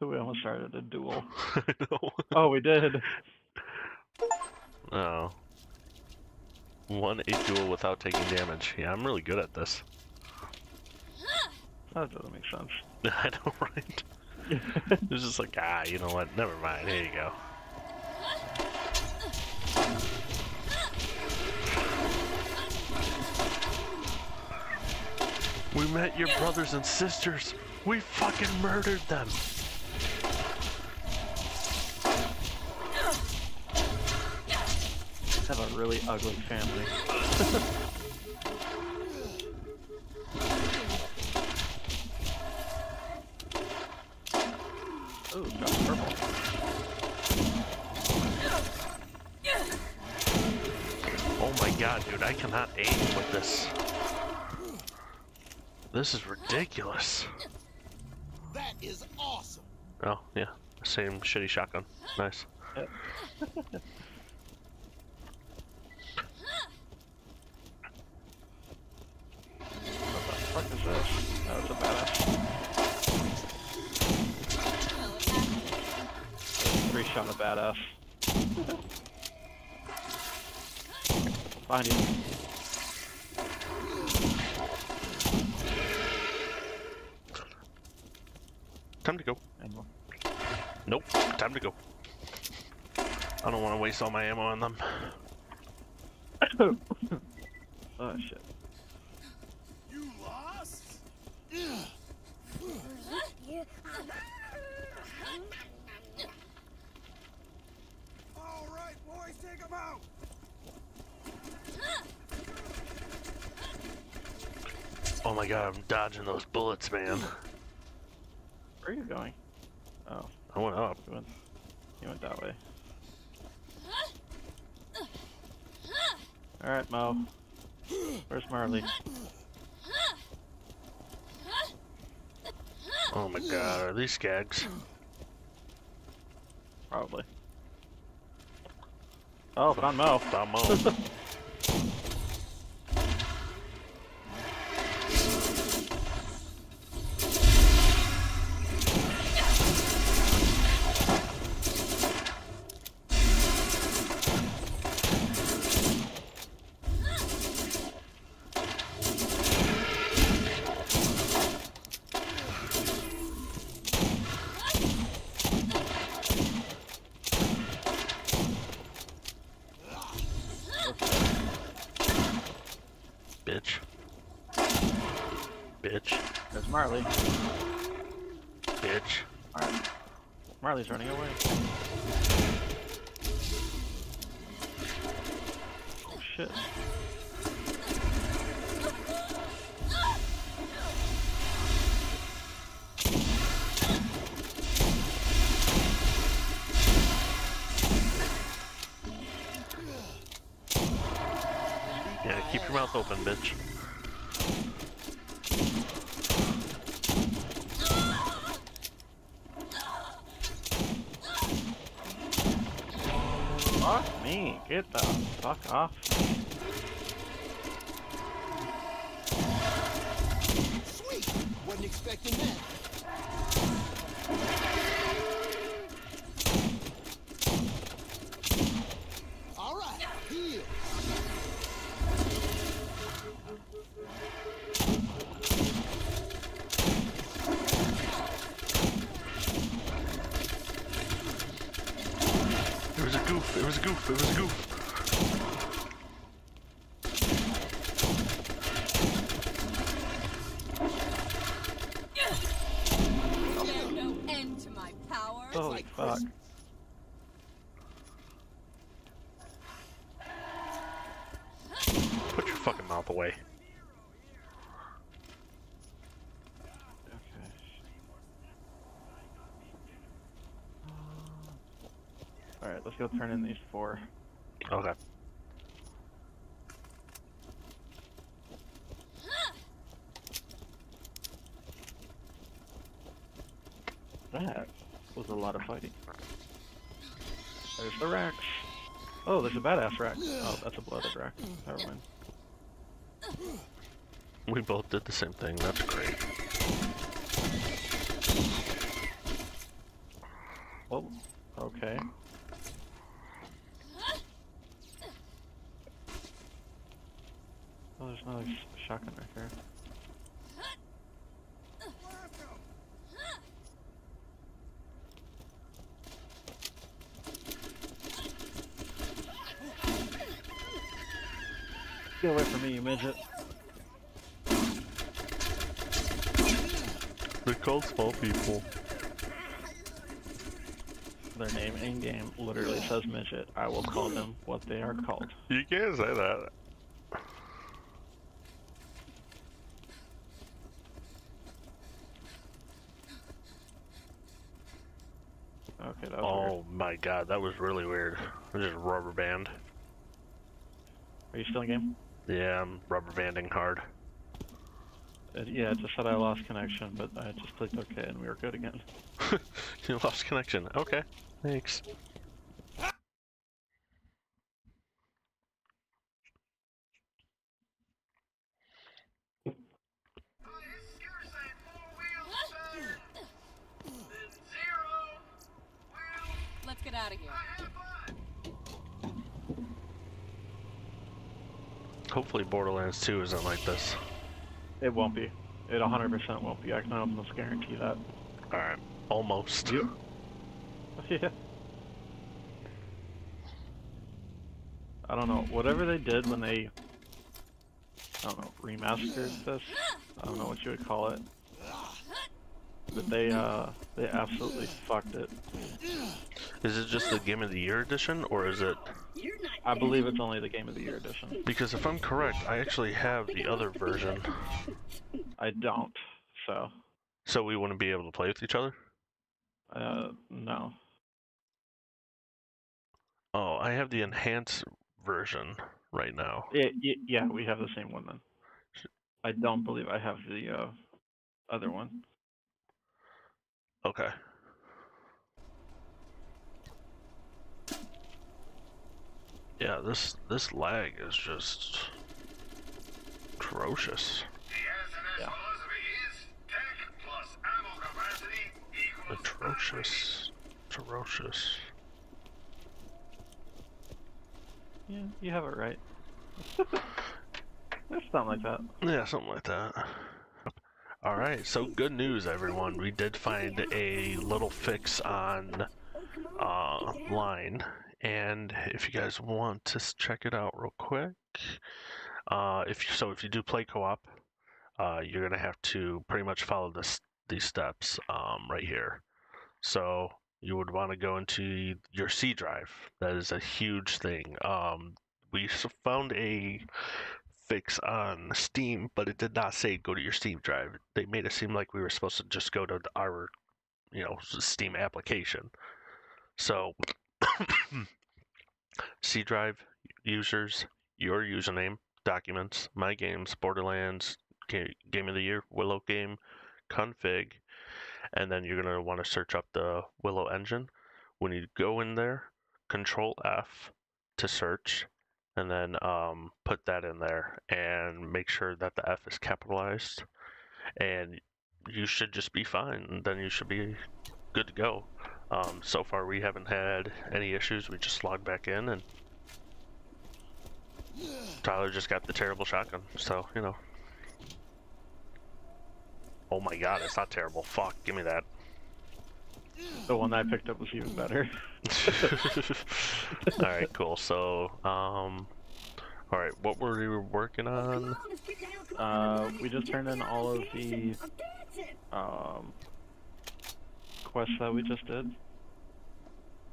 We almost started a duel. I know. Oh, we did. Oh. Won a duel without taking damage. Yeah, I'm really good at this. That doesn't make sense. I know, right? It's just like, ah, you know what? Never mind. Here you go. We met your brothers and sisters. We fucking murdered them. Let's have a really ugly family. Oh, got purple. Oh my god, dude, I cannot aim with this. This is ridiculous. That is awesome. Oh, yeah. Same shitty shotgun. Nice. What the fuck is this? That was a badass. Three shot a badass. Find him. Time to go. Ammo. Nope. Time to go. I don't want to waste all my ammo on them. Oh shit. You lost? All right, boys, take them out. Oh my god, I'm dodging those bullets, man. Where are you going? Oh. I went up. You went, you went that way. Alright, Mo. Where's Marley? Oh my god, are these skags? Probably. Oh, found Mo. Found Mo. Marley. Bitch. Alright. Marley's running away. Oh shit. Yeah, keep your mouth open, bitch. Fuck me, get the fuck off. Sweet, wasn't expecting that. All right, heal. It was a goof, it was a goof. There's no end to my power. Holy fuck. Put your fucking mouth away. Alright, let's go turn in these four. Okay. That was a lot of fighting. There's the Rex. Oh, there's a badass Rex. Oh, that's a blooded Rex. Never mind. We both did the same thing. That's great. Oh, okay. Oh, there's another shotgun right here. Get away from me, you midget. They're called small people. Their name in game literally says midget. I will call them what they are called. You can't say that. Okay, that was oh weird. My god, that was really weird. I just rubber band. Are you still in game? Yeah, I'm rubber banding hard. It, yeah, it just said I lost connection, but I just clicked OK and we were good again. You lost connection. Okay, thanks. Out of here. Hopefully Borderlands two isn't like this. It won't be. It one hundred percent won't be. I can almost guarantee that. Alright. Almost. Yep. Yeah. I don't know. Whatever they did when they, I don't know, remastered this? I don't know what you would call it. But they, uh, they absolutely fucked it. Is it just the Game of the Year edition, or is it... I believe it's only the Game of the Year edition. Because if I'm correct, I actually have the other version. I don't, so... So we wouldn't be able to play with each other? Uh, no. Oh, I have the enhanced version right now. Yeah, yeah, we have the same one then. I don't believe I have the, uh, other one. Okay. Yeah, this this lag is just atrocious. Yeah. Atrocious. Atrocious. Yeah, you have it right. Something like that. Yeah, something like that. Alright, so good news everyone, we did find a little fix on uh, line, and if you guys want to check it out real quick, uh, if you, so if you do play co-op, uh, you're going to have to pretty much follow this, these steps um, right here. So you would want to go into your C drive, that is a huge thing. Um, we found a fix on Steam, but it did not say go to your Steam drive. They made it seem like we were supposed to just go to our, you know, Steam application. So, C drive, users, your username, documents, my games, Borderlands, Game of the Year, Willow game, config, and then you're going to want to search up the Willow engine. When you go in there, Control F to search, and then um, put that in there and make sure that the F is capitalized, and you should just be fine. Then you should be good to go. Um, so far we haven't had any issues. We just logged back in and Tyler just got the terrible shotgun, so you know. Oh my god, it's not terrible. Fuck, give me that. The one I picked up was even better. Alright, cool. So, um, alright, what were we working on? Uh, we just turned in all of the um, quests that we just did.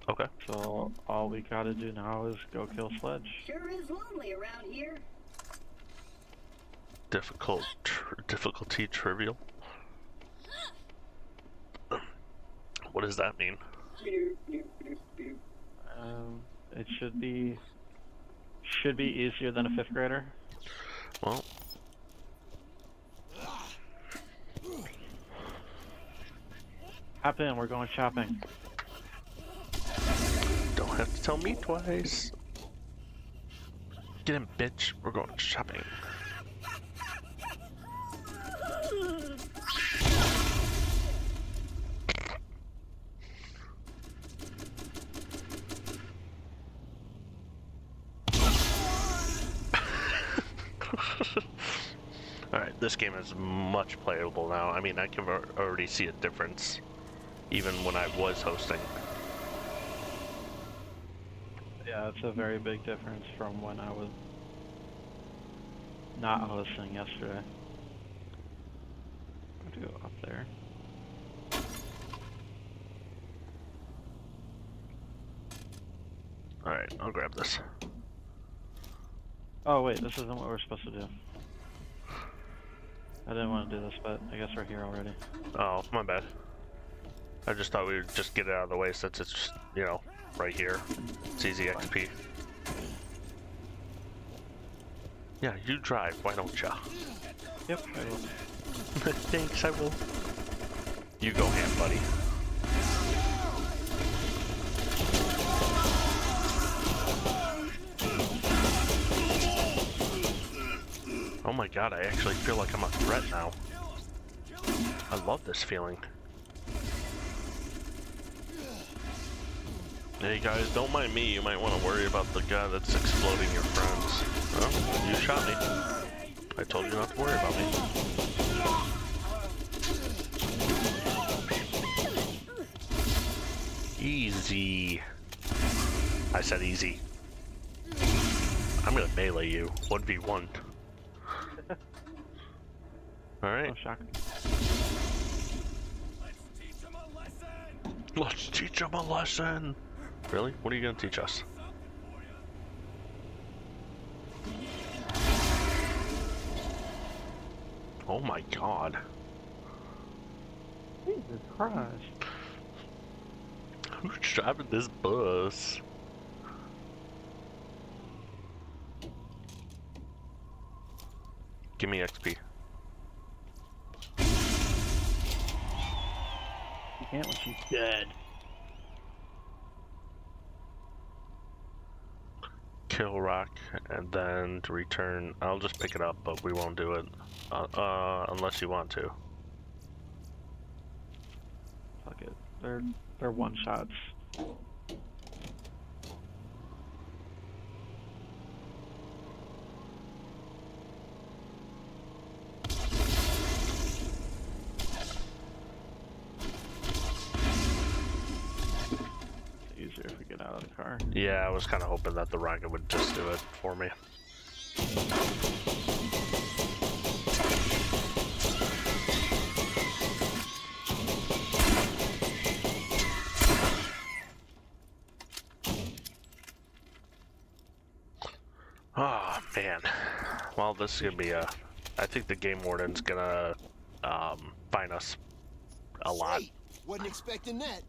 Okay. So, all we gotta do now is go kill Sledge. Sure is lonely around here. Difficult, tr difficulty trivial. What does that mean? Um, it should be should be easier than a fifth grader. Well, hop in. We're going shopping. Don't have to tell me twice. Get in, bitch. We're going shopping. Alright, this game is much playable now. I mean, I can already see a difference, even when I was hosting. Yeah, it's a very big difference from when I was not hosting yesterday. What do you go up there? Alright, I'll grab this. Oh wait, this isn't what we're supposed to do. I didn't want to do this, but I guess we're here already. Oh, my bad. I just thought we would just get it out of the way since it's, you know, right here. It's easy X P. Yeah, you drive, why don't ya? Yep, I will. Thanks, I will. You go ham, buddy. Oh my god, I actually feel like I'm a threat now. I love this feeling. Hey guys, don't mind me, you might want to worry about the guy that's exploding your friends. Oh, you shot me. I told you not to worry about me. Easy. I said easy. I'm gonna melee you. one v one. Alright. Oh, let's teach them a lesson. Really? What are you gonna teach us? Oh my god. Jesus Christ. Who's driving this bus? Give me X P. You can't when she's dead. Kill rock and then to return. I'll just pick it up, but we won't do it uh, uh, unless you want to. Fuck it. They're they're one shots. Easier if we get out of the car. Yeah, I was kind of hoping that the rocket would just do it for me. Well, this is gonna be a. I think the game warden's gonna um, fine us a lot. Hey, wasn't expecting that.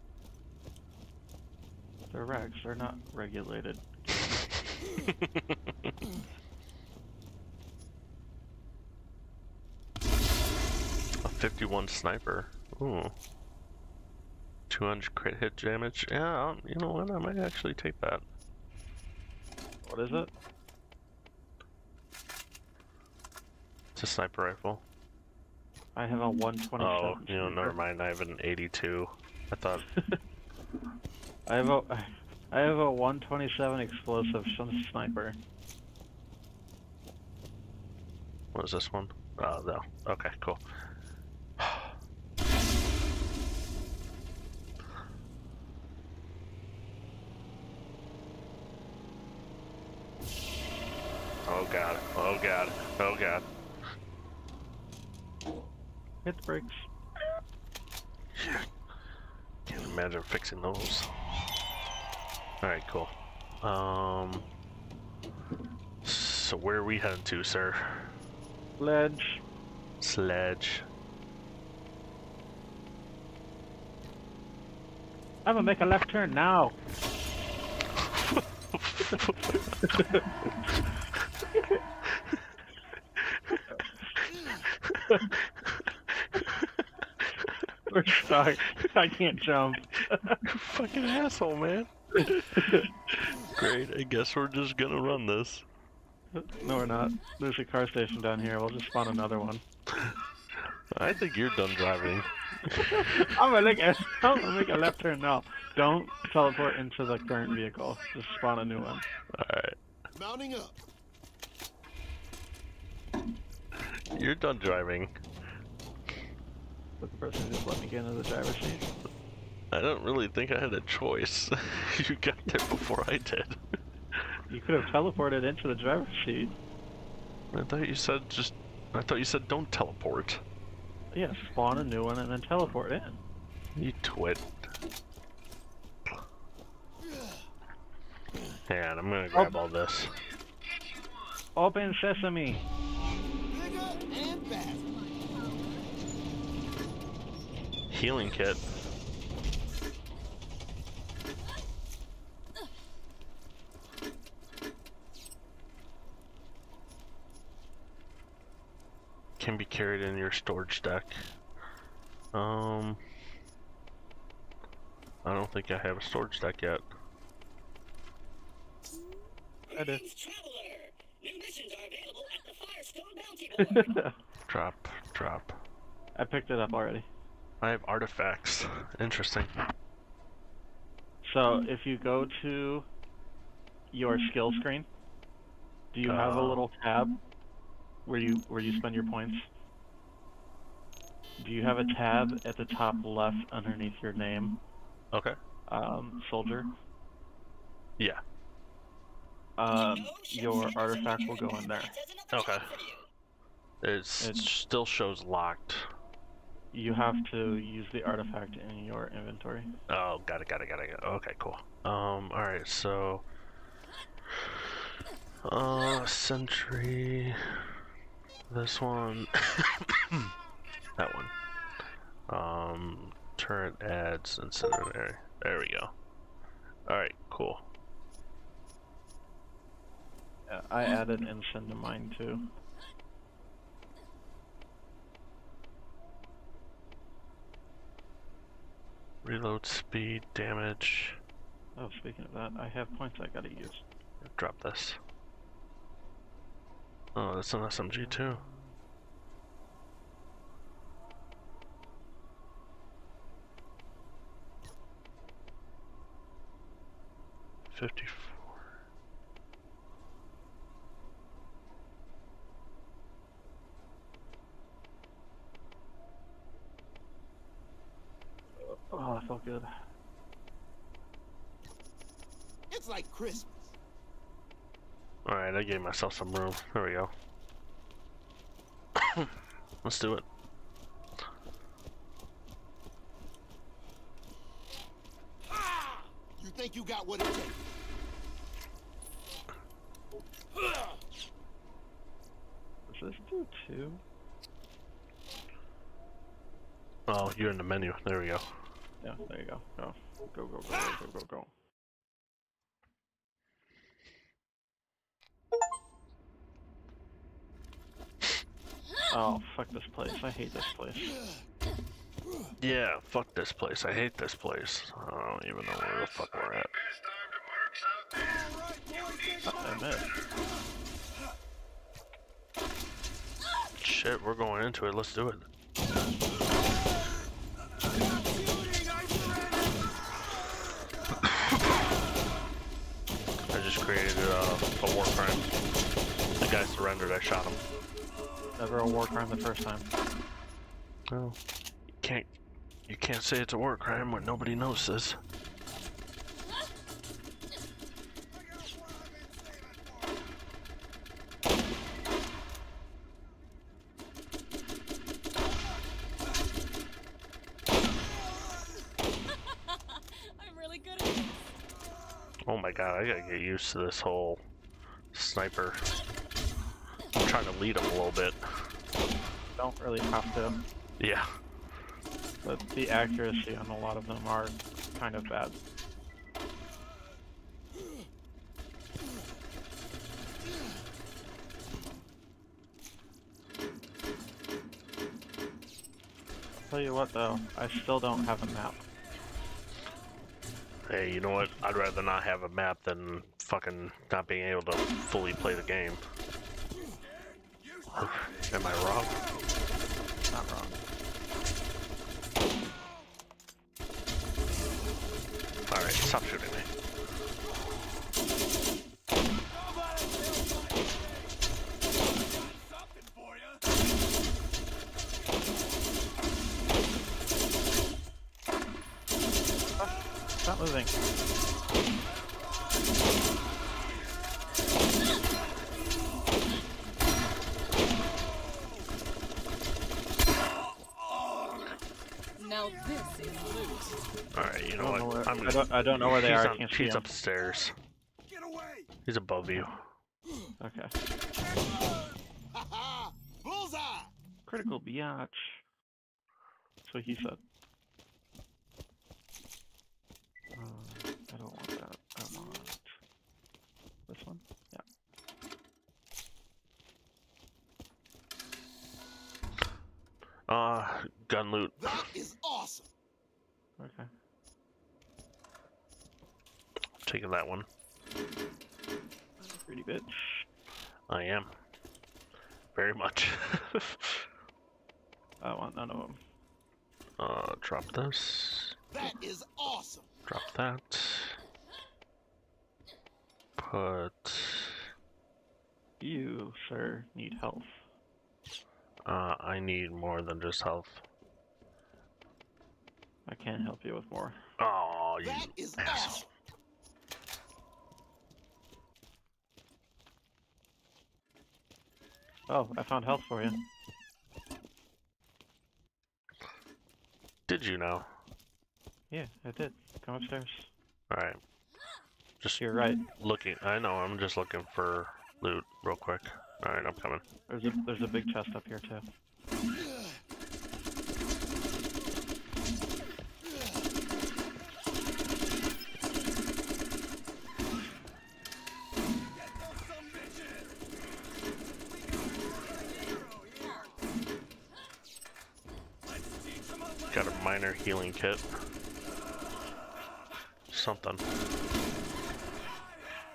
They're wrecks. They're not regulated. A fifty-one sniper. Ooh. two hundred crit hit damage. Yeah, you know what? I might actually take that. What is it? It's a sniper rifle. I have a one twenty-seven. Oh, you know, never mind. I have an eighty-two. I thought. I have a, I have a one twenty-seven explosive sniper. What is this one? Oh, no. Okay, cool. Oh god. Oh god. Oh god. Hit the brakes. Can't imagine fixing those. Alright, cool. Um. So, where are we heading to, sir? Sledge. Sledge. I'm gonna make a left turn now. We're stuck. I can't jump. Fucking asshole, man. Great, I guess we're just gonna run this. No, we're not. There's a car station down here. We'll just spawn another one. I think you're done driving. I'm gonna make a, I'm gonna make a left turn now. Don't teleport into the current vehicle. Just spawn a new one. Alright. Mounting up. You're done driving. But the person just let me get into the driver's seat. I don't really think I had a choice. You got there before I did. You could have teleported into the driver's seat. I thought you said just... I thought you said don't teleport. Yeah, spawn a new one and then teleport in. You twit. Hang on, I'm gonna grab all this. Open sesame! Healing kit. Can be carried in your storage deck. Um, I don't think I have a storage deck yet. I did. Drop, drop. I picked it up already. I have artifacts. Interesting. So if you go to your skill screen, do you uh, have a little tab where you where you spend your points? Do you have a tab at the top left underneath your name? Okay. Um, soldier. Yeah. Um, your artifact will go in there. Okay. It's, it still shows locked. You have to use the artifact in your inventory. Oh, got it, got it, got it, got it. Okay, cool. Um, alright, so... Uh, sentry... This one... that one. Um, turret adds incendiary. There we go. Alright, cool. Yeah, I added incend to mine too. Reload speed, damage. Oh, speaking of that, I have points I gotta use. Drop this. Oh, that's an S M G too. fifty-four. Oh, that felt good. It's like Christmas. Alright, I gave myself some room. There we go. Let's do it. Ah! You think you got what it takes? Does this do two? Oh, you're in the menu. There we go. Yeah, there you go. Go, go, go, go, go, go, go, go. Oh, fuck this place. I hate this place. Yeah, fuck this place. I hate this place. I don't even know where the fuck we're at. I admit. Shit, we're going into it. Let's do it. I just created uh, a war crime. The guy surrendered, I shot him. Never a war crime the first time. Oh. You can't, you can't say it's a war crime when nobody knows this. I gotta get used to this whole sniper. I'm trying to lead him a little bit. Don't really have to. Yeah. But the accuracy on a lot of them are kind of bad. I'll tell you what though, I still don't have a map. Hey, you know what? I'd rather not have a map than fucking not being able to fully play the game. Am I wrong? Not wrong. Alright, stop shooting me. Moving. Now this is loose. Alright, you know what? I don't know where, I'm, I don't, I don't know where they are. On, I can't see she's him. upstairs. Get away. He's above you. Okay. Bullseye. Critical biatch. That's what he said. Uh, I don't want that. I want this one. Yeah. Uh, gun loot. That is awesome. Okay. Taking that one. Pretty bitch. I am. Very much. I want none of them. Uh, drop this. That is awesome. Drop that. Put. You, sir, need health. Uh, I need more than just health. I can't help you with more. Oh, you that is asshole. Awesome. Oh, I found health for you. Did you know? Yeah, I did. Come upstairs. Alright. Just You're right. looking. I know, I'm just looking for loot real quick. Alright, I'm coming. There's a, there's a big chest up here, too. Got a minor healing kit. Something.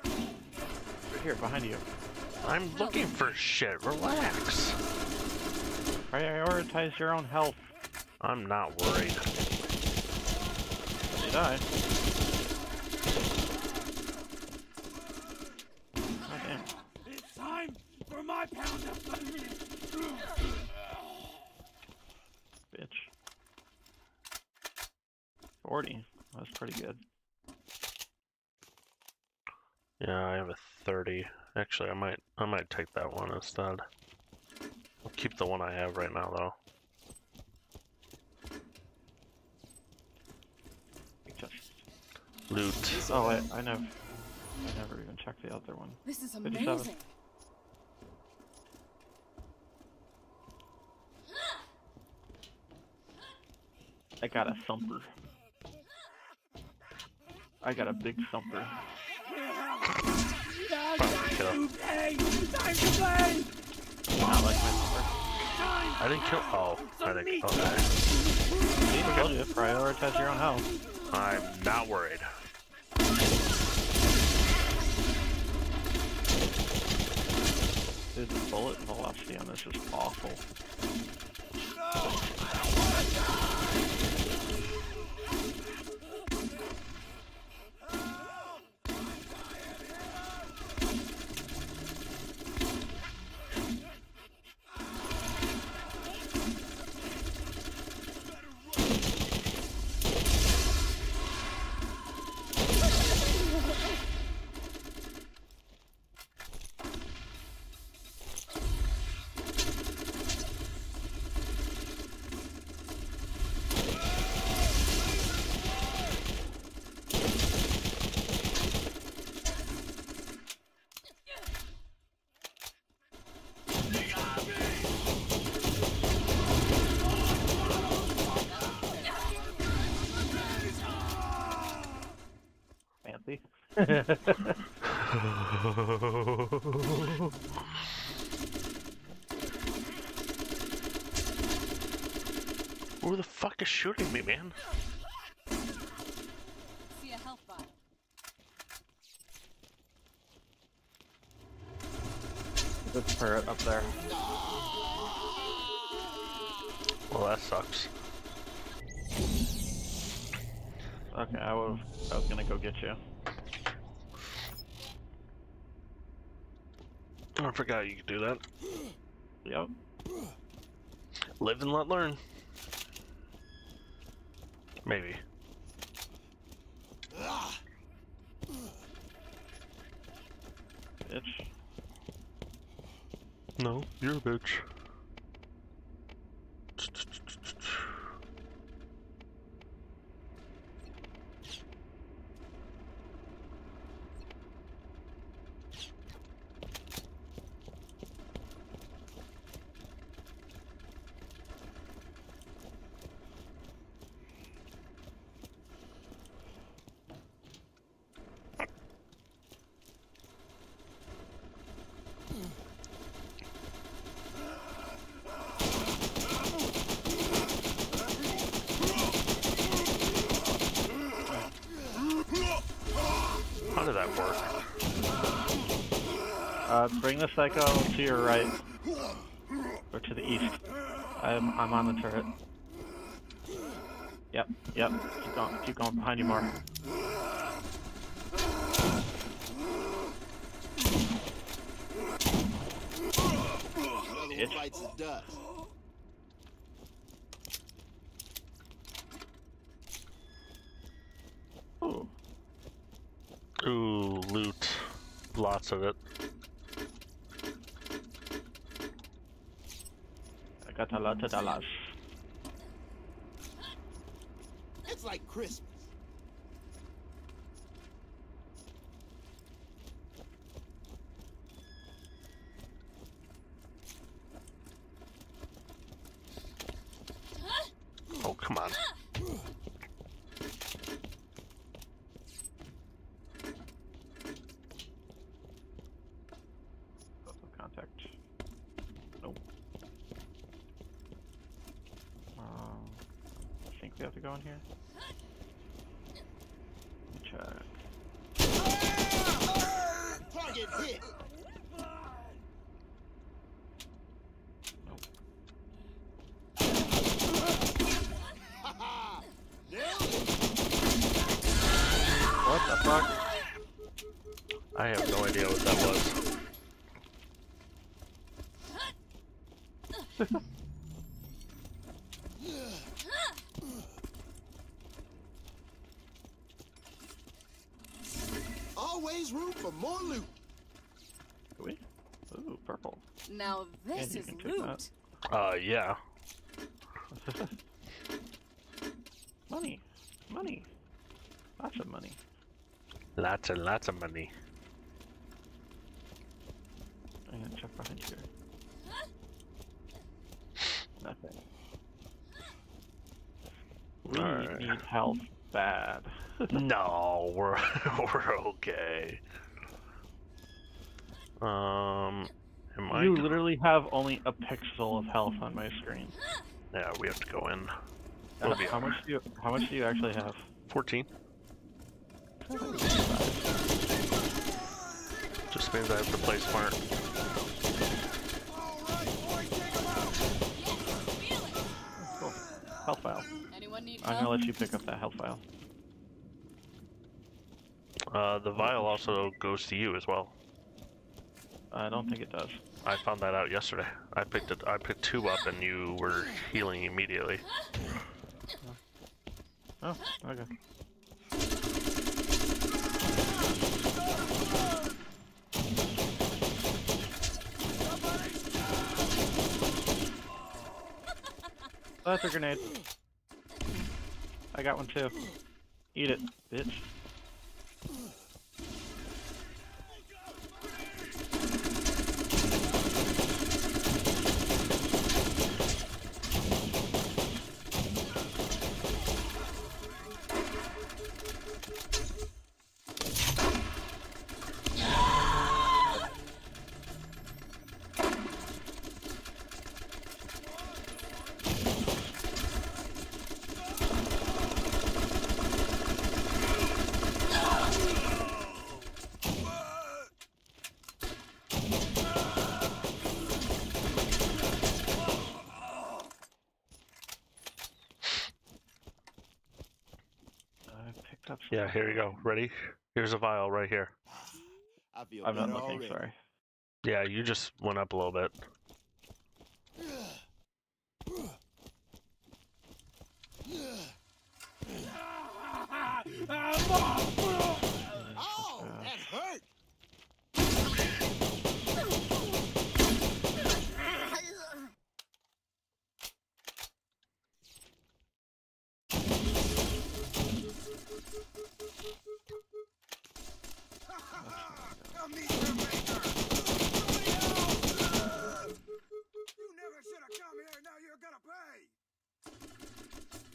Right here, behind you. I'm looking for shit. Relax. Prioritize your own health. I'm not worried. They die. Oh, damn. It's time for my pound of money. Bitch. forty. That's pretty good. Yeah, I have a thirty. Actually, I might I might take that one instead. I'll keep the one I have right now, though. Loot. Oh, I I never I never even checked the other one. This is amazing. I got a thumper. I got a big thumper. Kill. Time to play. Time to play. Not like my number. I didn't kill. Oh, I didn't. Okay. I told you, prioritize your own health. I'm not worried. Dude, the bullet velocity on this is awful. Who the fuck is shooting me, man? See a health bar. There's a turret up there. Well, that sucks. Okay, I was I was gonna go get you. I forgot you could do that. Yep. Live and let learn. Maybe. Bitch. No, you're a bitch. does that work? Uh, bring the psycho to your right. Or to the east. I'm, I'm on the turret. Yep, yep. Keep going, keep going behind you, Mark. It bites the dust. Ooh. Ooh, loot. Lots of it. I got a lot of dollars. It's like Christmas. Oh, come on. Go in here. Let me try. Target hit. What the fuck? I have no idea what that was. Room for more loot. Wait. Ooh, purple. Now this is loot. Uh, yeah. Money, money, lots of money. Lots and lots of money. I'm gonna check behind here. Nothing. We right. need help bad. No, we're we're okay. Um, am I you literally have only a pixel of health on my screen. Yeah, we have to go in. We'll uh, how much do you How much do you actually have? Fourteen. Just means I have to play smart. Oh, cool. Health file. Anyone need I'm help? Gonna let you pick up that health file. Uh, the vial also goes to you as well. I don't think it does. I found that out yesterday. I picked it. I picked two up, and you were healing immediately. Oh, okay. Oh, that's a grenade. I got one too. Eat it, bitch. Yeah, here you go. Ready? Here's a vial right here. I feel I'm not looking, already. Sorry. Yeah, you just went up a little bit. Oh, that hurt!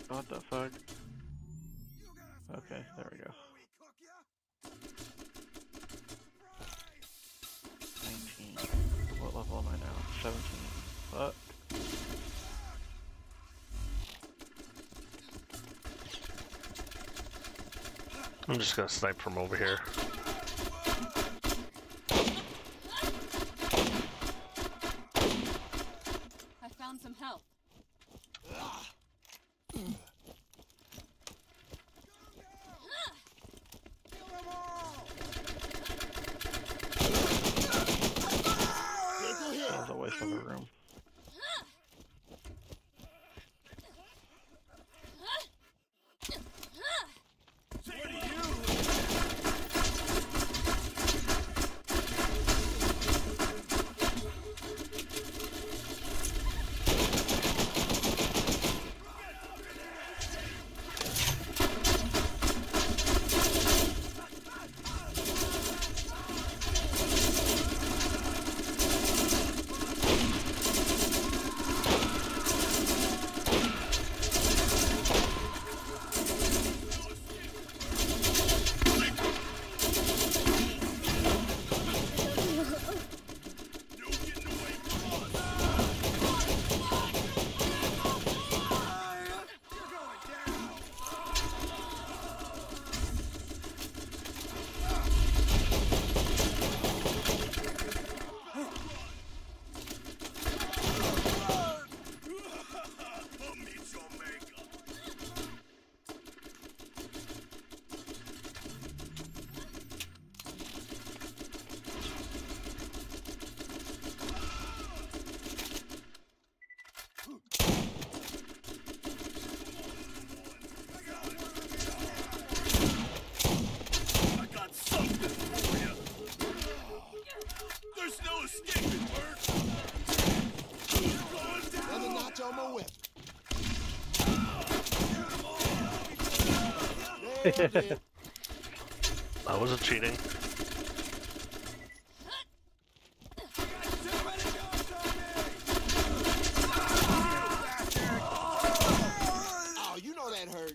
What the fuck? Okay, there we go. nineteen. What level am I now? seventeen. Fuck. I'm just gonna snipe from over here. I wasn't cheating. Oh, you know that hurt.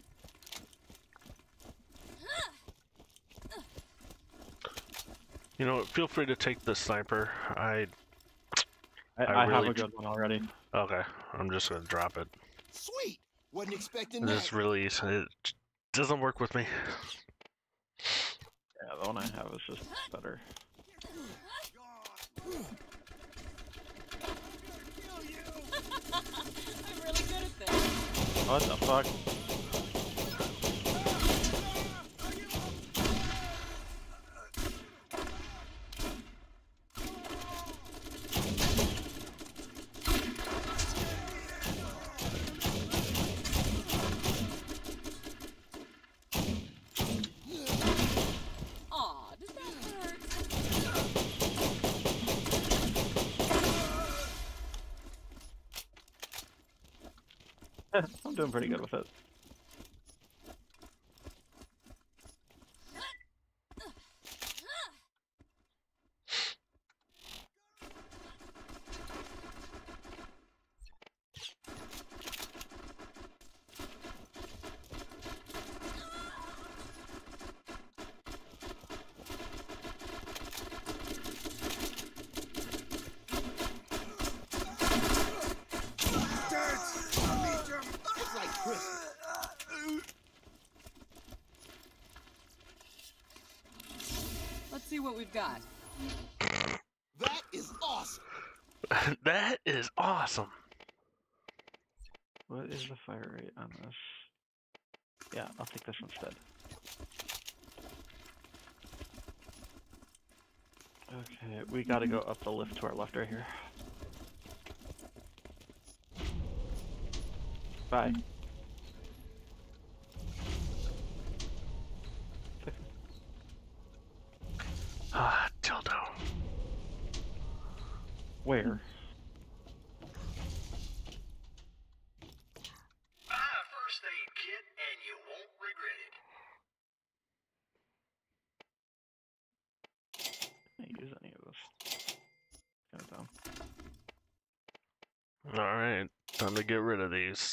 You know, feel free to take the sniper. I I, I, I really have a good one already. Okay, I'm just gonna drop it. Sweet. Wasn't expecting this. This really it doesn't work with me. Yeah, the one I have is just better. I'm really good at this. What the fuck? I'm doing pretty good with it. God. That is awesome. That is awesome. What is the fire rate on this? Yeah, I'll take this instead. Okay, we gotta go up the lift to our left right here. Bye. Ah, dildo. Where? Buy a first aid kit and you won't regret it. I can't use any of this. Kind of dumb. Alright, time to get rid of these.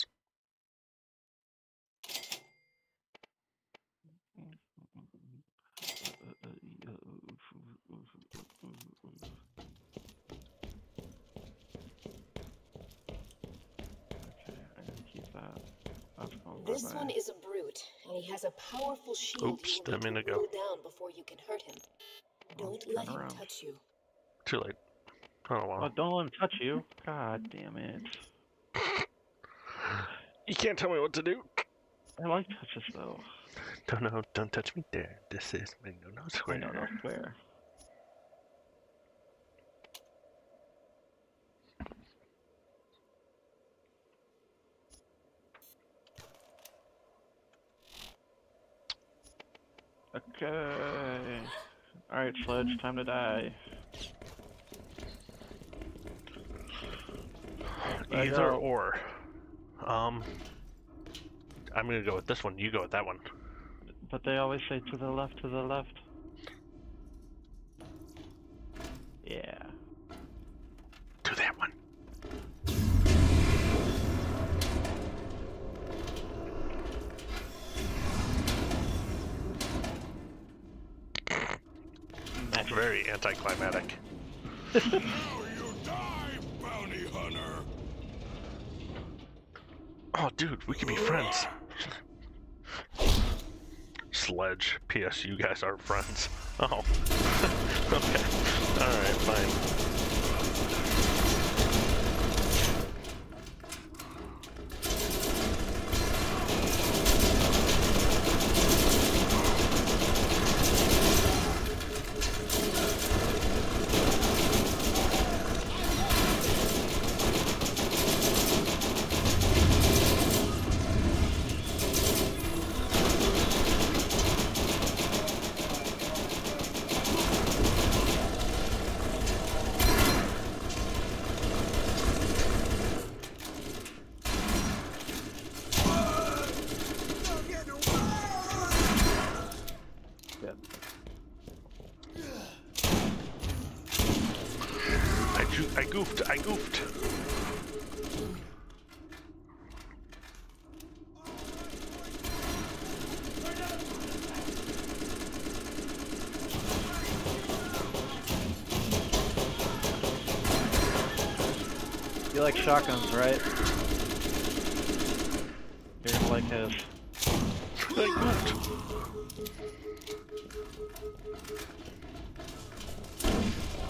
This one is a brute, and he has a powerful shield. Oops, I mean to go down before you can hurt him. Don't let him touch you. Too late. Oh, well. Oh, don't let him touch you. God damn it. You can't tell me what to do. I like touches though. Don't know. Don't touch me there. This is my no-no square. No-no square. Okay. Alright, Sledge, time to die. Either or. Um, I'm gonna go with this one, you go with that one. But they always say to the left, to the left. Yeah. To that one. Very anticlimactic. Now you die, bounty hunter. Oh, dude, we could be friends. Sledge. P S You guys aren't friends. Oh. Okay. All right. Fine. goofed, I goofed. You like shotguns, right? You're gonna like his. I goofed.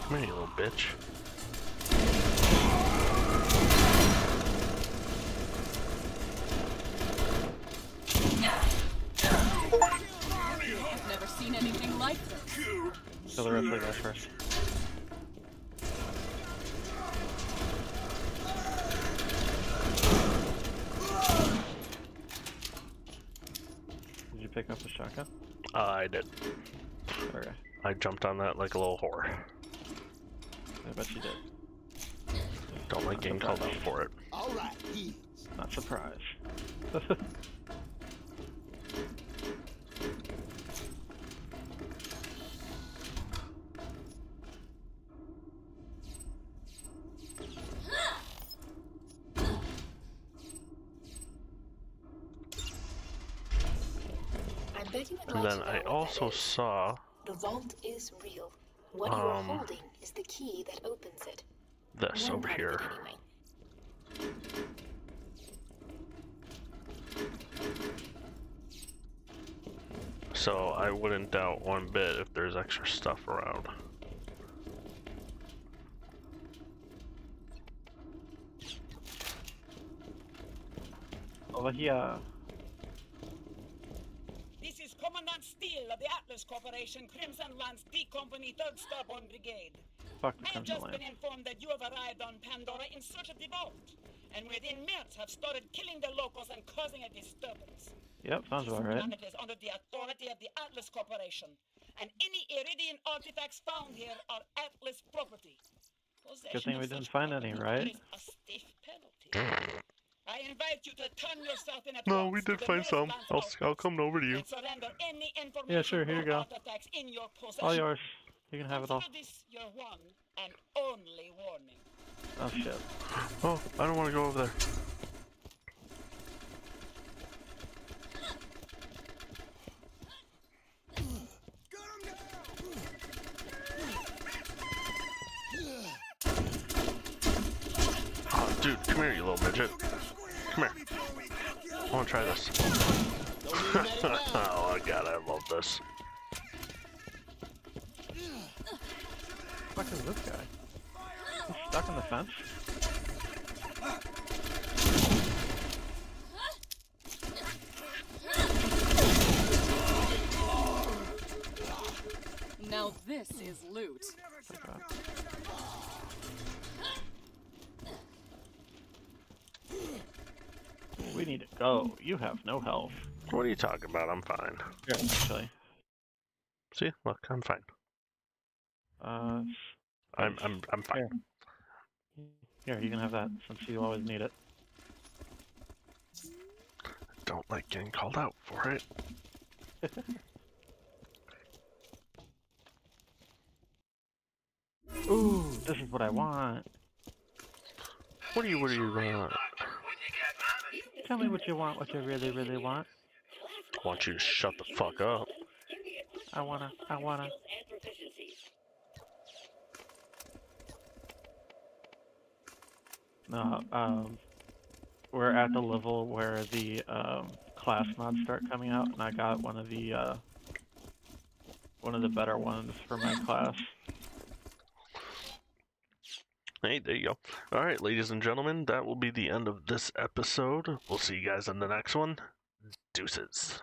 Come here, you little bitch. I've never seen anything like this. Kill the wrestling guy first. Did you pick up the shotgun? Uh, I did. Okay. I jumped on that like a little whore. I bet you did. Don't like game called out for it. All right, not surprised. I bet you would like then to I also it. saw the vault is real. What um, you are holding is the key that opens it. This One over here. Anyway. So I wouldn't doubt one bit if there's extra stuff around. Over here. Commandant Steele of the Atlas Corporation, Crimson Lance, D Company, third Starborn Brigade. Fuck the I have just Lance. been informed that you have arrived on Pandora in search of the vault, and within minutes have started killing the locals and causing a disturbance. Yep, sounds about right. This planet is under the authority of the Atlas Corporation, and any Iridian artifacts found here are Atlas property. Possession Good thing we didn't find any, right? A stiff penalty. I invite you to turn yourself in a No, we did find some. I'll, I'll come over to you. Any yeah, sure, here you go. In your all yours. You can have it all. This your one and only warning. Oh, shit. Oh, I don't want to go over there. Oh, dude, come here, you little midget. Come here. I want to try this. Oh god, I love this. What the fuck is this guy? He's stuck in the fence? Now this is loot. We need to go. You have no health. What are you talking about? I'm fine. Yeah, actually. See, look, I'm fine. Uh, I'm I'm I'm fine. Here. here, you can have that since you always need it. I don't like getting called out for it. Ooh, this is what I want. What do you what do you want? Tell me what you want, what you really, really want. I want you to shut the fuck up. I wanna, I wanna. No, um, we're at the level where the um, class mods start coming out, and I got one of the uh, one of the better ones for my class. Hey, there you go. All right, ladies and gentlemen, that will be the end of this episode. We'll see you guys in the next one. Deuces.